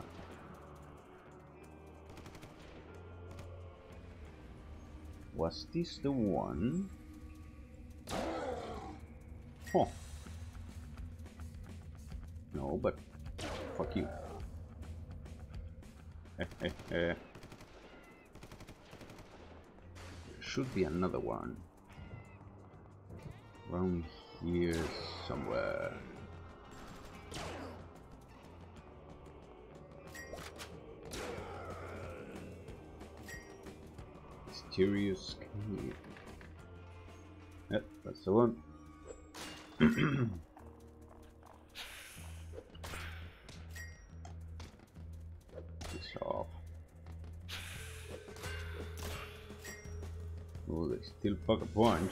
Was this the one? Oh. No. know, but fuck you. Should be another one around here somewhere. Mysterious cave. Yep, that's the one. Oh, they still fuck a bunch.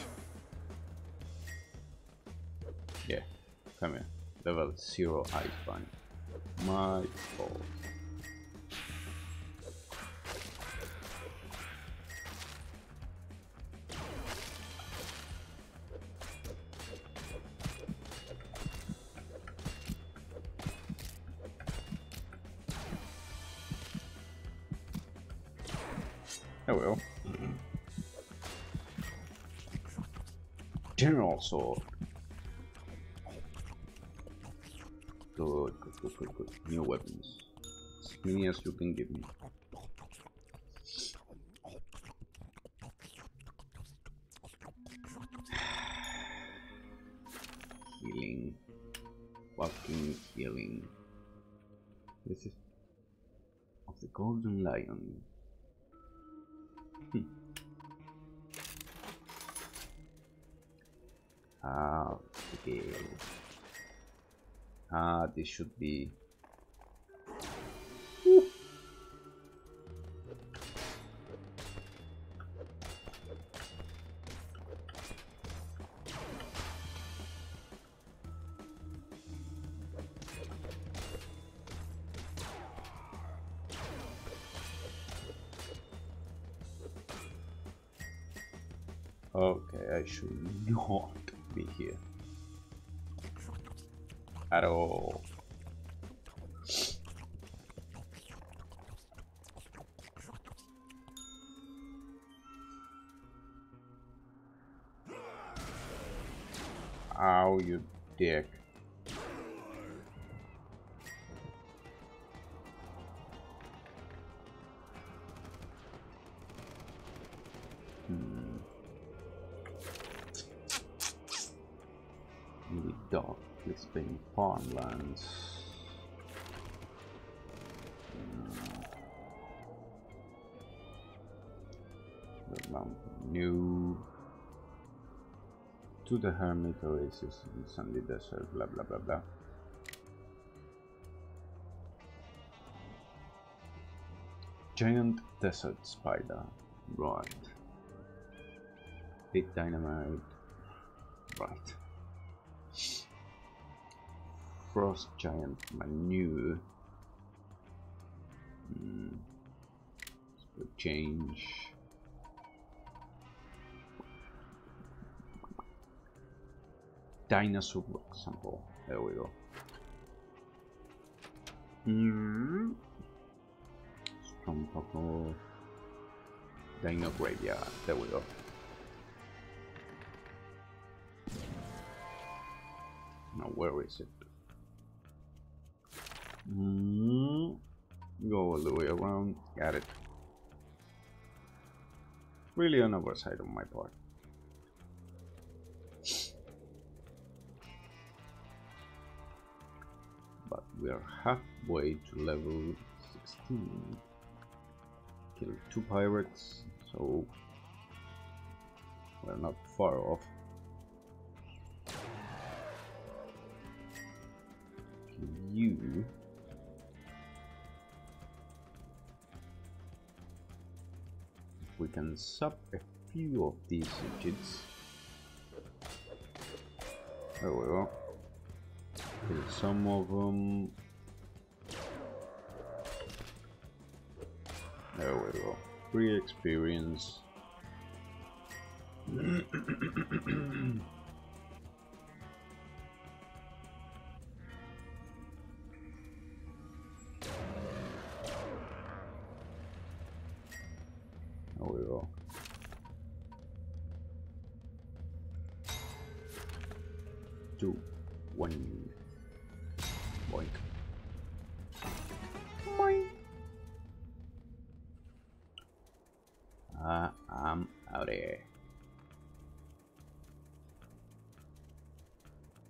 Yeah, come here. Level zero Eisenbein. My fault. Oh well. General sword. Good, good, good, good, good. New weapons. As many as you can give me. Healing. Fucking healing. This is of the Golden Lion. Hmm. Ah, okay. Ah, this should be. Woo. Okay, I should not be here at all. Ow, you dick. It's been farmlands. New to the hermit oasis in sandy desert. Blah blah blah blah. Giant desert spider. Right. Big dynamite. Right. Frost giant manure. Mm. Change. Dinosaur rock sample. There we go. Mm. Strumpfuckle. Dino graveyard. There we go. Now where is it? Mm. Go all the way around. Got it. Really an oversight on my part. But we are halfway to level sixteen. Killed two pirates, so we're not far off. You. We can sub a few of these digits. There we go. Kill some of them. There we go. Free experience. Boink. Boink. Uh, I'm out of here.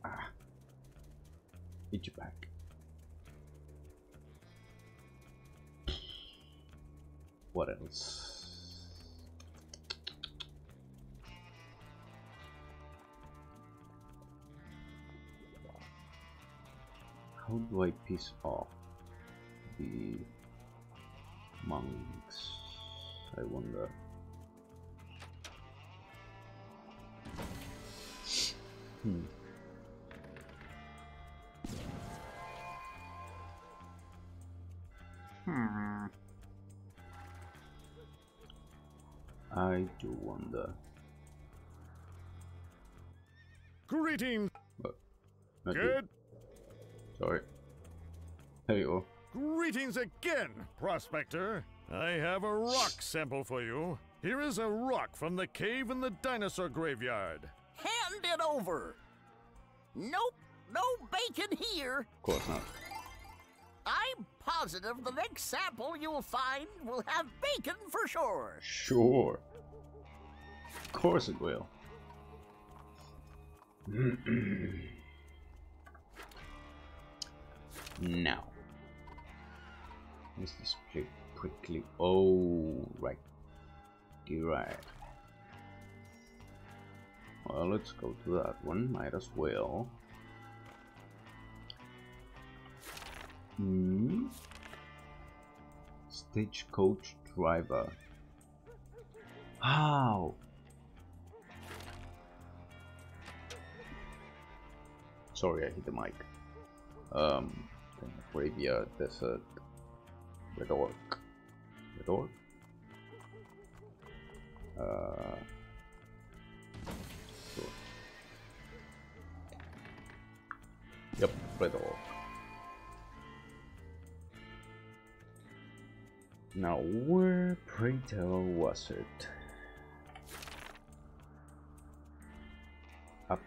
Ah. Get you back. What else? How do I piece off the monks? I wonder. Hmm. Hmm. I do wonder. Greetings. Oh, not good. You. Sorry. There you go. Greetings again, prospector. I have a rock sample for you. Here is a rock from the cave in the dinosaur graveyard. Hand it over. Nope, no bacon here. Of course not. I'm positive the next sample you'll find will have bacon for sure. Sure. Of course it will. Now, let's display quickly. Oh, right, you're right. Well, let's go to that one. Might as well. Hmm. Stagecoach driver. How? Sorry, I hit the mic. Um. Arabia Desert Red Orc. Red Orc? Uh, sure. Yep, Red Orc. Now, where, pray tell, was it? Up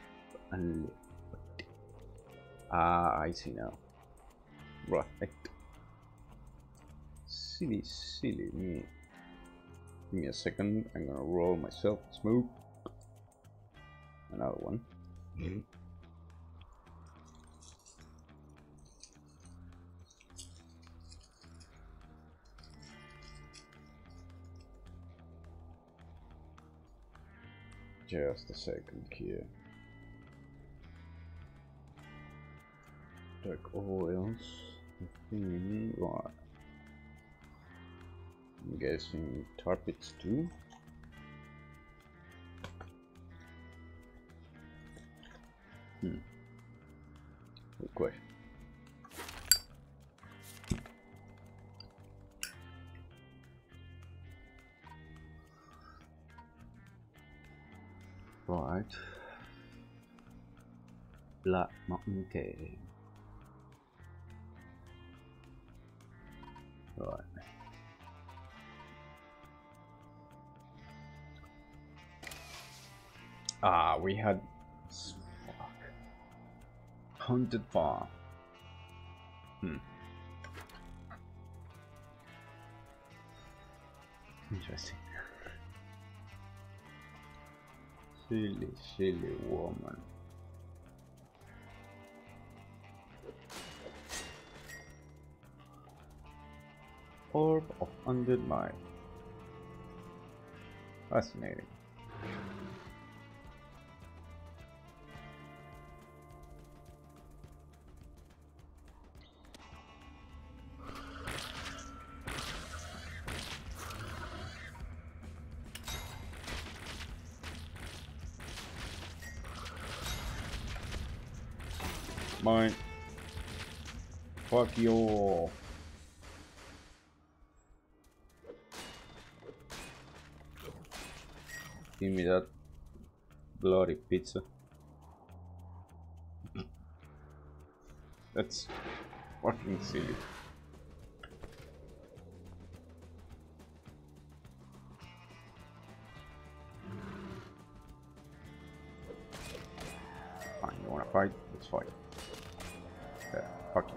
and left. Ah, I see now. Right. Silly, silly me. Give me a second. I'm gonna roll myself. Smooth. Another one. Mm-hmm. Just a second here. Check all else. Hmm, right. I'm guessing tarpits too. Hmm. Good question. Right. Black Mountain Cave. Right. Ah, we had fuck. Haunted Farm. Hmm. Interesting. Silly, silly woman. Orb of Undead Mind. Fascinating. Mine. Fuck you. Give me that bloody pizza. That's fucking silly. Fine, you wanna fight? Let's fight. Yeah, fuck you.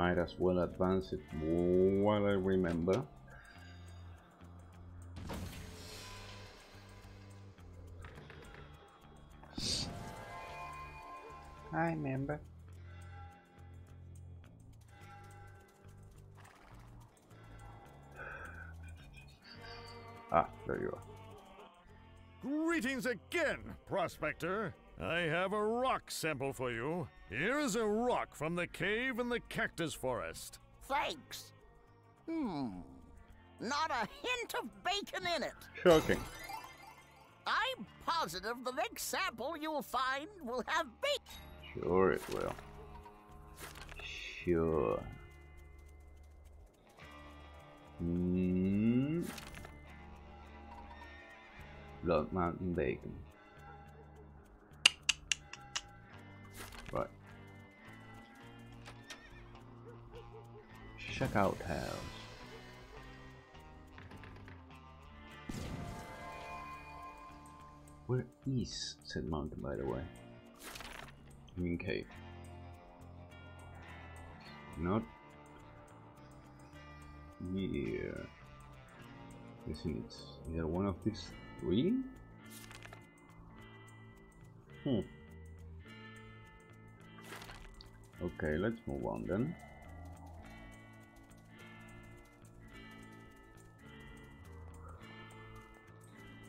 might as well advance it while I remember. I remember. Ah, there you are. Greetings again, prospector. I have a rock sample for you. Here's a rock from the cave in the cactus forest. Thanks. Hmm. Not a hint of bacon in it. Shocking. I'm positive the next sample you'll find will have bacon. Sure it will. Sure. Hmm. Blood Mountain bacon. Right. Checkout house. Where is said mountain, by the way? I mean cave. Not here. Isn't it either one of these three? Hmm. Okay, let's move on then.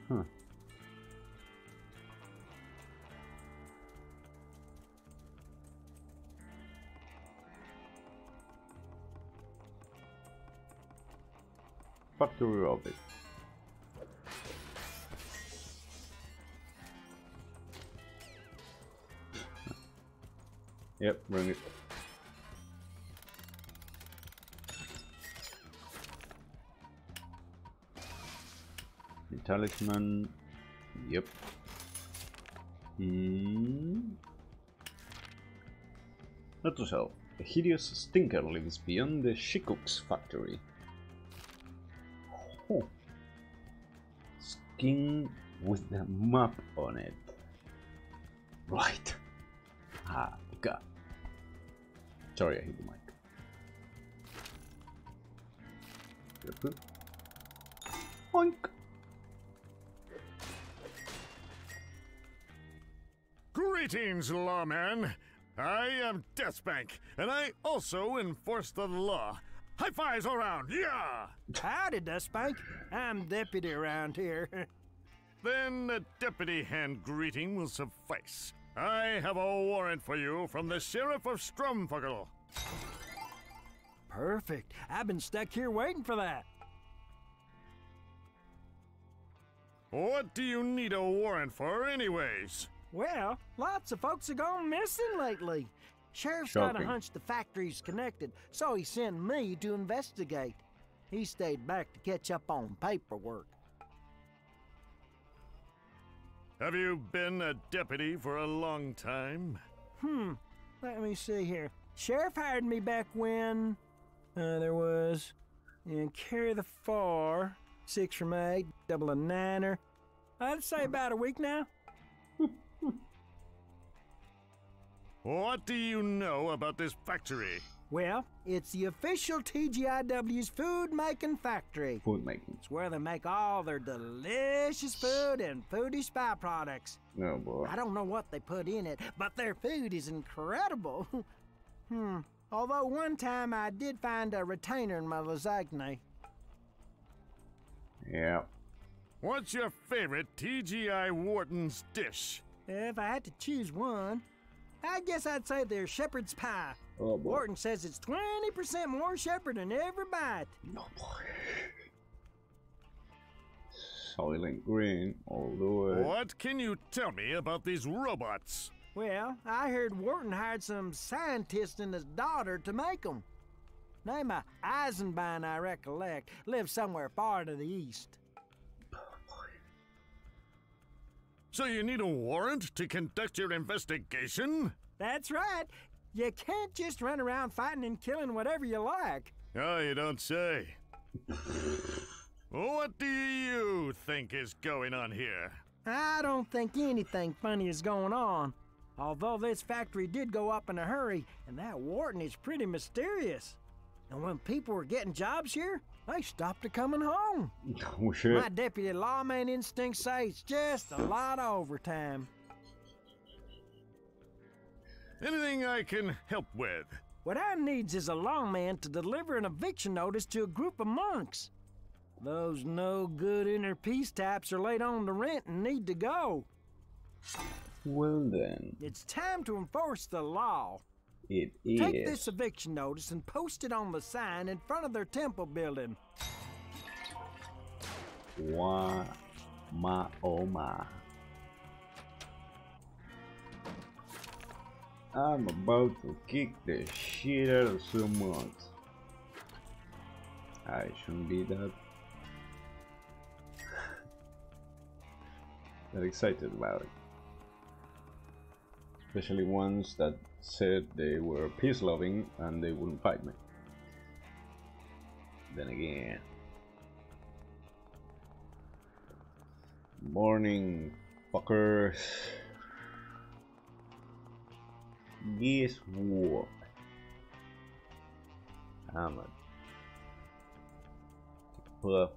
Huh. Factory Orbit. Yep, bring it. The talisman. Yep. Mm. Not to sell. A hideous stinker lives beyond the Shikook's factory. Oh. Skin with the map on it. Right. Ah, got. Sorry, I hit the mic. Oink. Greetings, lawman. I am Deathspank, and I also enforce the law. High fives around, yeah! Howdy, Deathspank. I'm deputy around here. Then a deputy hand greeting will suffice. I have a warrant for you from the Sheriff of Strumpfuckle. Perfect. I've been stuck here waiting for that. What do you need a warrant for anyways? Well, lots of folks have gone missing lately. Sheriff's got a hunch the factory's connected, so he sent me to investigate. He stayed back to catch up on paperwork. Have you been a deputy for a long time? Hmm. Let me see here. Sheriff hired me back when uh, there was and carry the four, six from eight, double a niner. I'd say about a week now. What do you know about this factory? Well, it's the official T G I W's food-making factory. Food-making. It's where they make all their delicious food and foodie spy products. No, oh boy. I don't know what they put in it, but their food is incredible. hmm. Although one time I did find a retainer in my lasagna. Yeah. What's your favorite T G I Wharton's dish? If I had to choose one, I guess I'd say they're shepherd's pie. Oh, Wharton says it's twenty percent more shepherd in every bite. No boy. Soylent Green all the way. What can you tell me about these robots? Well, I heard Wharton hired some scientist and his daughter to make them. Name of Eisenbein, I recollect. Lives somewhere far to the east. Oh, so you need a warrant to conduct your investigation? That's right. You can't just run around fighting and killing whatever you like. Oh, you don't say. What do you think is going on here? I don't think anything funny is going on. Although this factory did go up in a hurry, and that Wharton is pretty mysterious. And when people were getting jobs here, they stopped to coming home. Oh, shit. My deputy lawman instinct says it's just a lot of overtime. Anything I can help with? What I needs is a lawman to deliver an eviction notice to a group of monks. Those no-good inner peace types are late on the rent and need to go. Well then. It's time to enforce the law. It is. Take this eviction notice and post it on the sign in front of their temple building. Wow. My, oh my. I'm about to kick the shit out of someone. I shouldn't be that that excited about it. Especially ones that said they were peace loving and they wouldn't fight me. Then again. Morning, fuckers. Guess what? I'm a puff.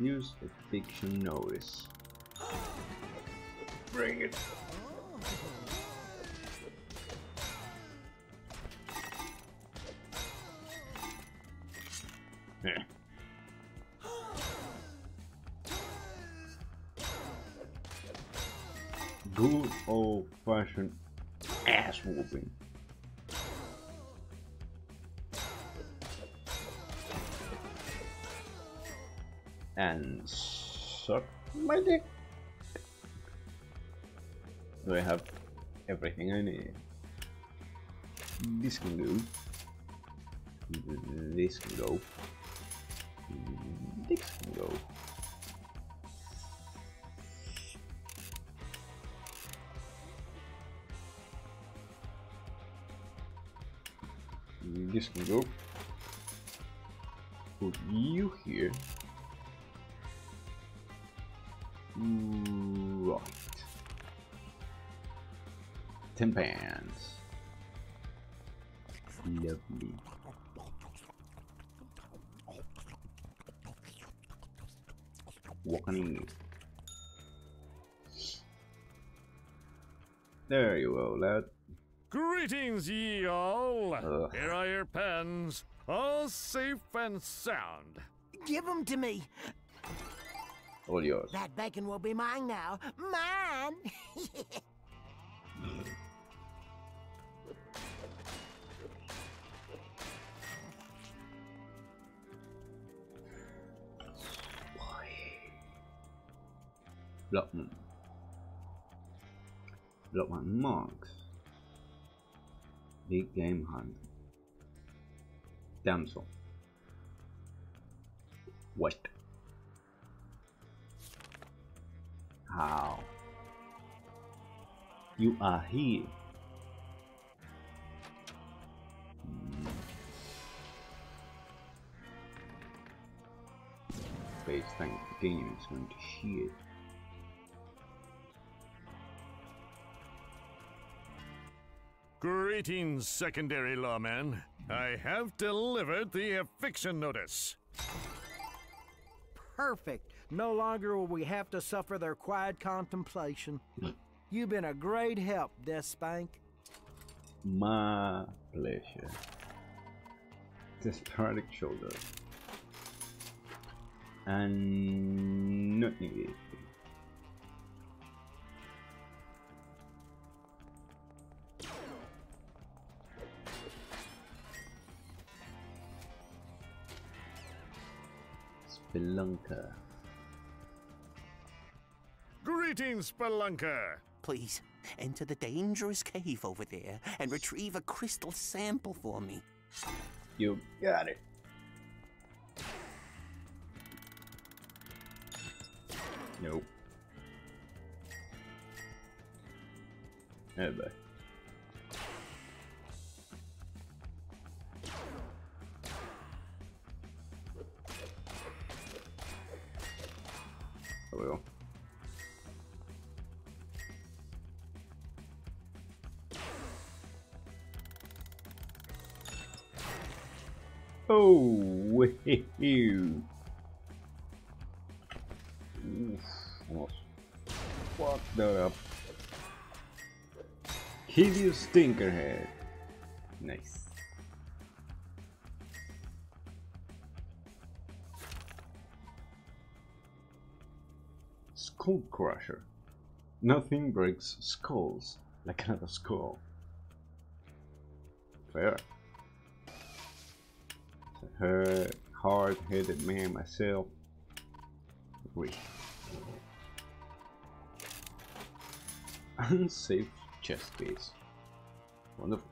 Use eviction notice. Bring it. Yeah. Good old-fashioned ass whooping. And suck my dick. Do I have everything I need? This can go. This can go. This can go. This can go. Put you here. Right. Ten pans. Lovely. Walking. There you go, lad. Greetings, ye all. Ugh. Here are your pans, all safe and sound. Give them to me. All yours. That bacon will be mine now. Mine! Boy. Blockman. Blockman Monks. Big Game Hunt. Damsel. What? How? You are here. Mm. Base tank game is going to shit. Greetings, secondary lawman. I have delivered the eviction notice. Perfect. No longer will we have to suffer their quiet contemplation. You've been a great help, Deathspank. My pleasure. Dyspartic shoulder. And not needed. Spelunker. Greetings, Spelunker! Please, enter the dangerous cave over there and retrieve a crystal sample for me. You got it. Nope. Oh, boy. Oh, woohoo! Let's fuck that up. Hideous Stinkerhead. Nice. Skull Crusher. Nothing breaks skulls like another skull. Fair. Her hard-headed man myself. Wait. Unsafe chest piece. Wonderful.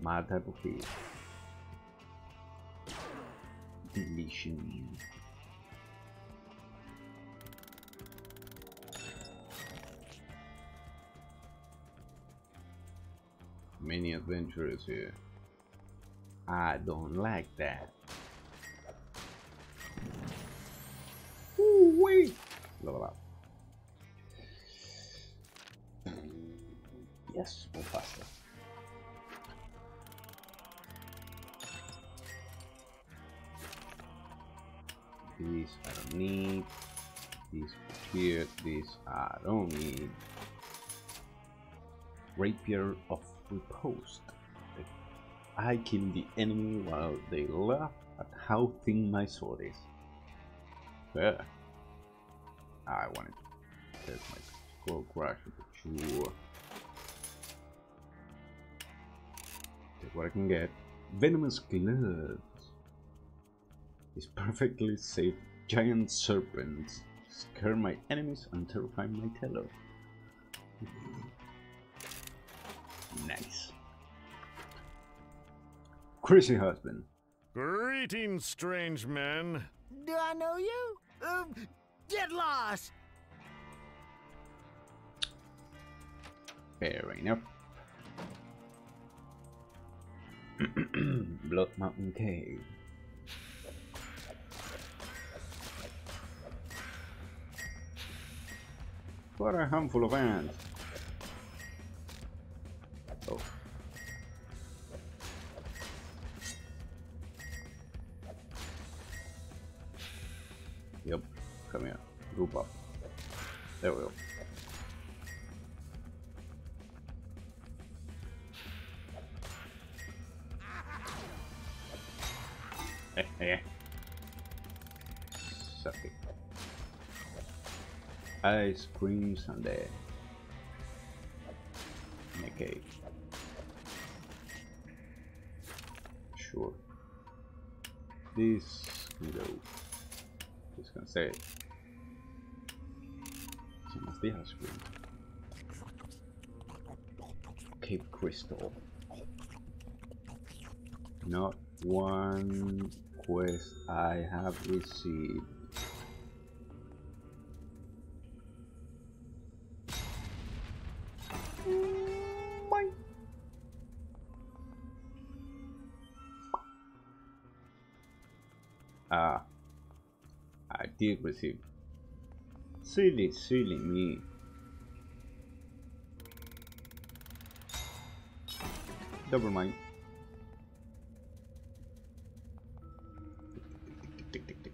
My type of food. Delicious. Many adventurers here. I don't like that. Ooh, wait. Blah, blah, blah. Yes, more faster. These I don't need. These here. These I don't need. Rapier of Riposte. I kill the enemy while they laugh at how thin my sword is. Fair. I want it. There's my Skull Crusher for sure. That's what I can get. Venomous Gloves. This perfectly safe giant serpents scare my enemies and terrify my teller. Nice. Crazy husband. Greetings, strange man. Do I know you? Um, get lost. Fair enough. Blood Mountain Cave. What a handful of ants. Oh. Yep, come here, group up. There we go. Heh heh. Ice cream sundae. Okay. Sure. This can go. Just gonna say it. It must be ice cream. Cape Crystal. Not one quest I have received. Bye. Ah. I did receive. Silly, silly me. Never mind. Tick, tick, tick, tick.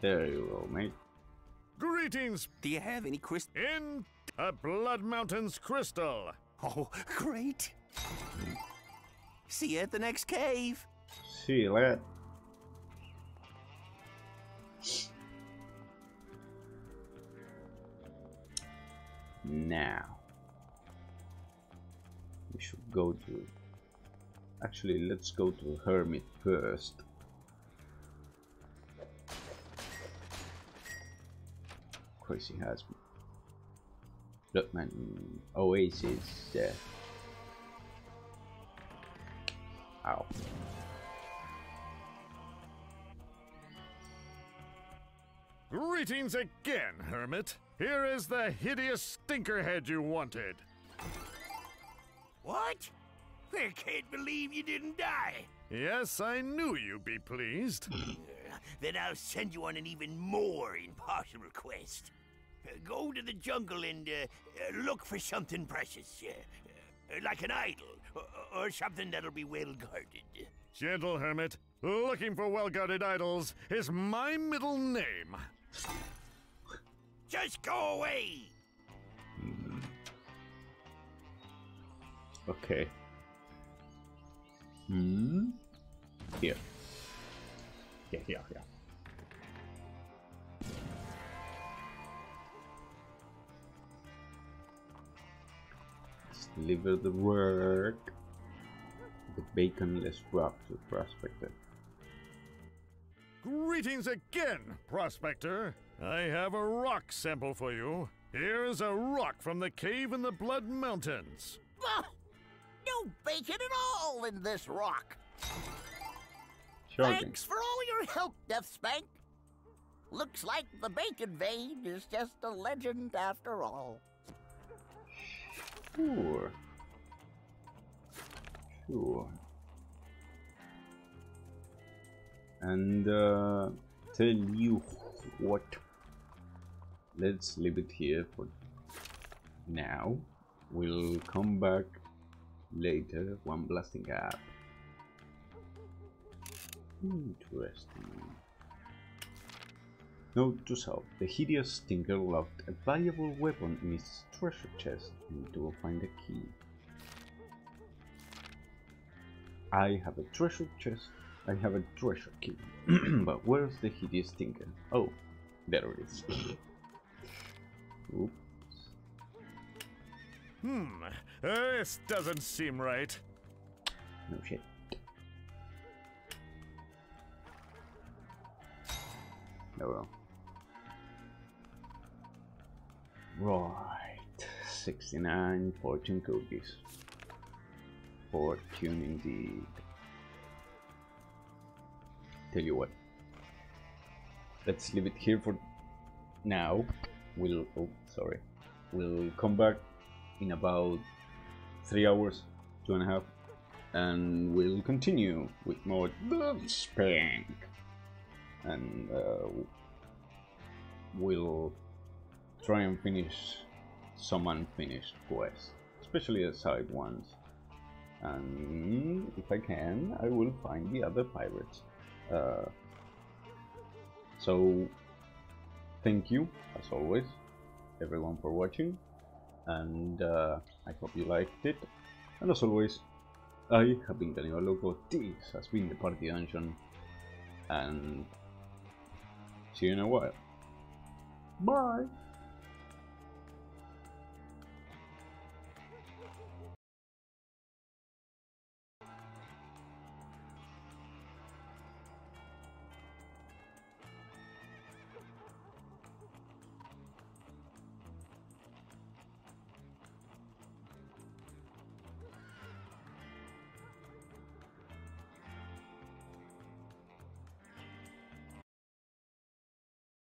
There you go, mate. Greetings. Do you have any crystal? In a Blood Mountain's crystal. Oh, great. See you at the next cave. See you, lad. Now we should go to. Actually, let's go to the hermit first. Crazy husband. Look, man, Oasis. Uh, ow. Greetings again, Hermit. Here is the hideous stinkerhead you wanted. What? I can't believe you didn't die. Yes, I knew you'd be pleased. Then I'll send you on an even more impossible quest. Uh, go to the jungle and uh, uh, look for something precious. Uh, uh, like an idol, or, or something that'll be well-guarded. Gentle hermit, looking for well-guarded idols is my middle name. Just go away! Mm. Okay. Hmm? Here. Yeah, yeah, yeah. Let's deliver the work. The bacon less rough to the prospector. Greetings again, prospector. I have a rock sample for you. Here's a rock from the cave in the Blood Mountains. Bah! No bacon at all in this rock. Charging. Thanks for all your help, Deathspank. Looks like the bacon vein is just a legend after all. Sure. Sure. And uh, tell you what. Let's leave it here for now. We'll come back later when blasting up. Interesting. Note to self: the hideous stinker locked a valuable weapon in his treasure chest. Need to find the key. I have a treasure chest. I have a treasure key. But where's the hideous stinker? Oh, there it is. Oops. Hmm. This doesn't seem right. No shit. No. Right. sixty-nine fortune cookies. Fortune indeed. Tell you what. Let's leave it here for now. We'll. Oh, sorry. We'll come back in about three hours, two and a half, and we'll continue with more Deathspank. And uh, we'll try and finish some unfinished quests, especially the side ones. And if I can, I will find the other pirates. Uh, so, thank you, as always, everyone, for watching. And uh, I hope you liked it. And as always, I have been Daniel Loco. This has been the Party Unchained. And see you in a while. Bye!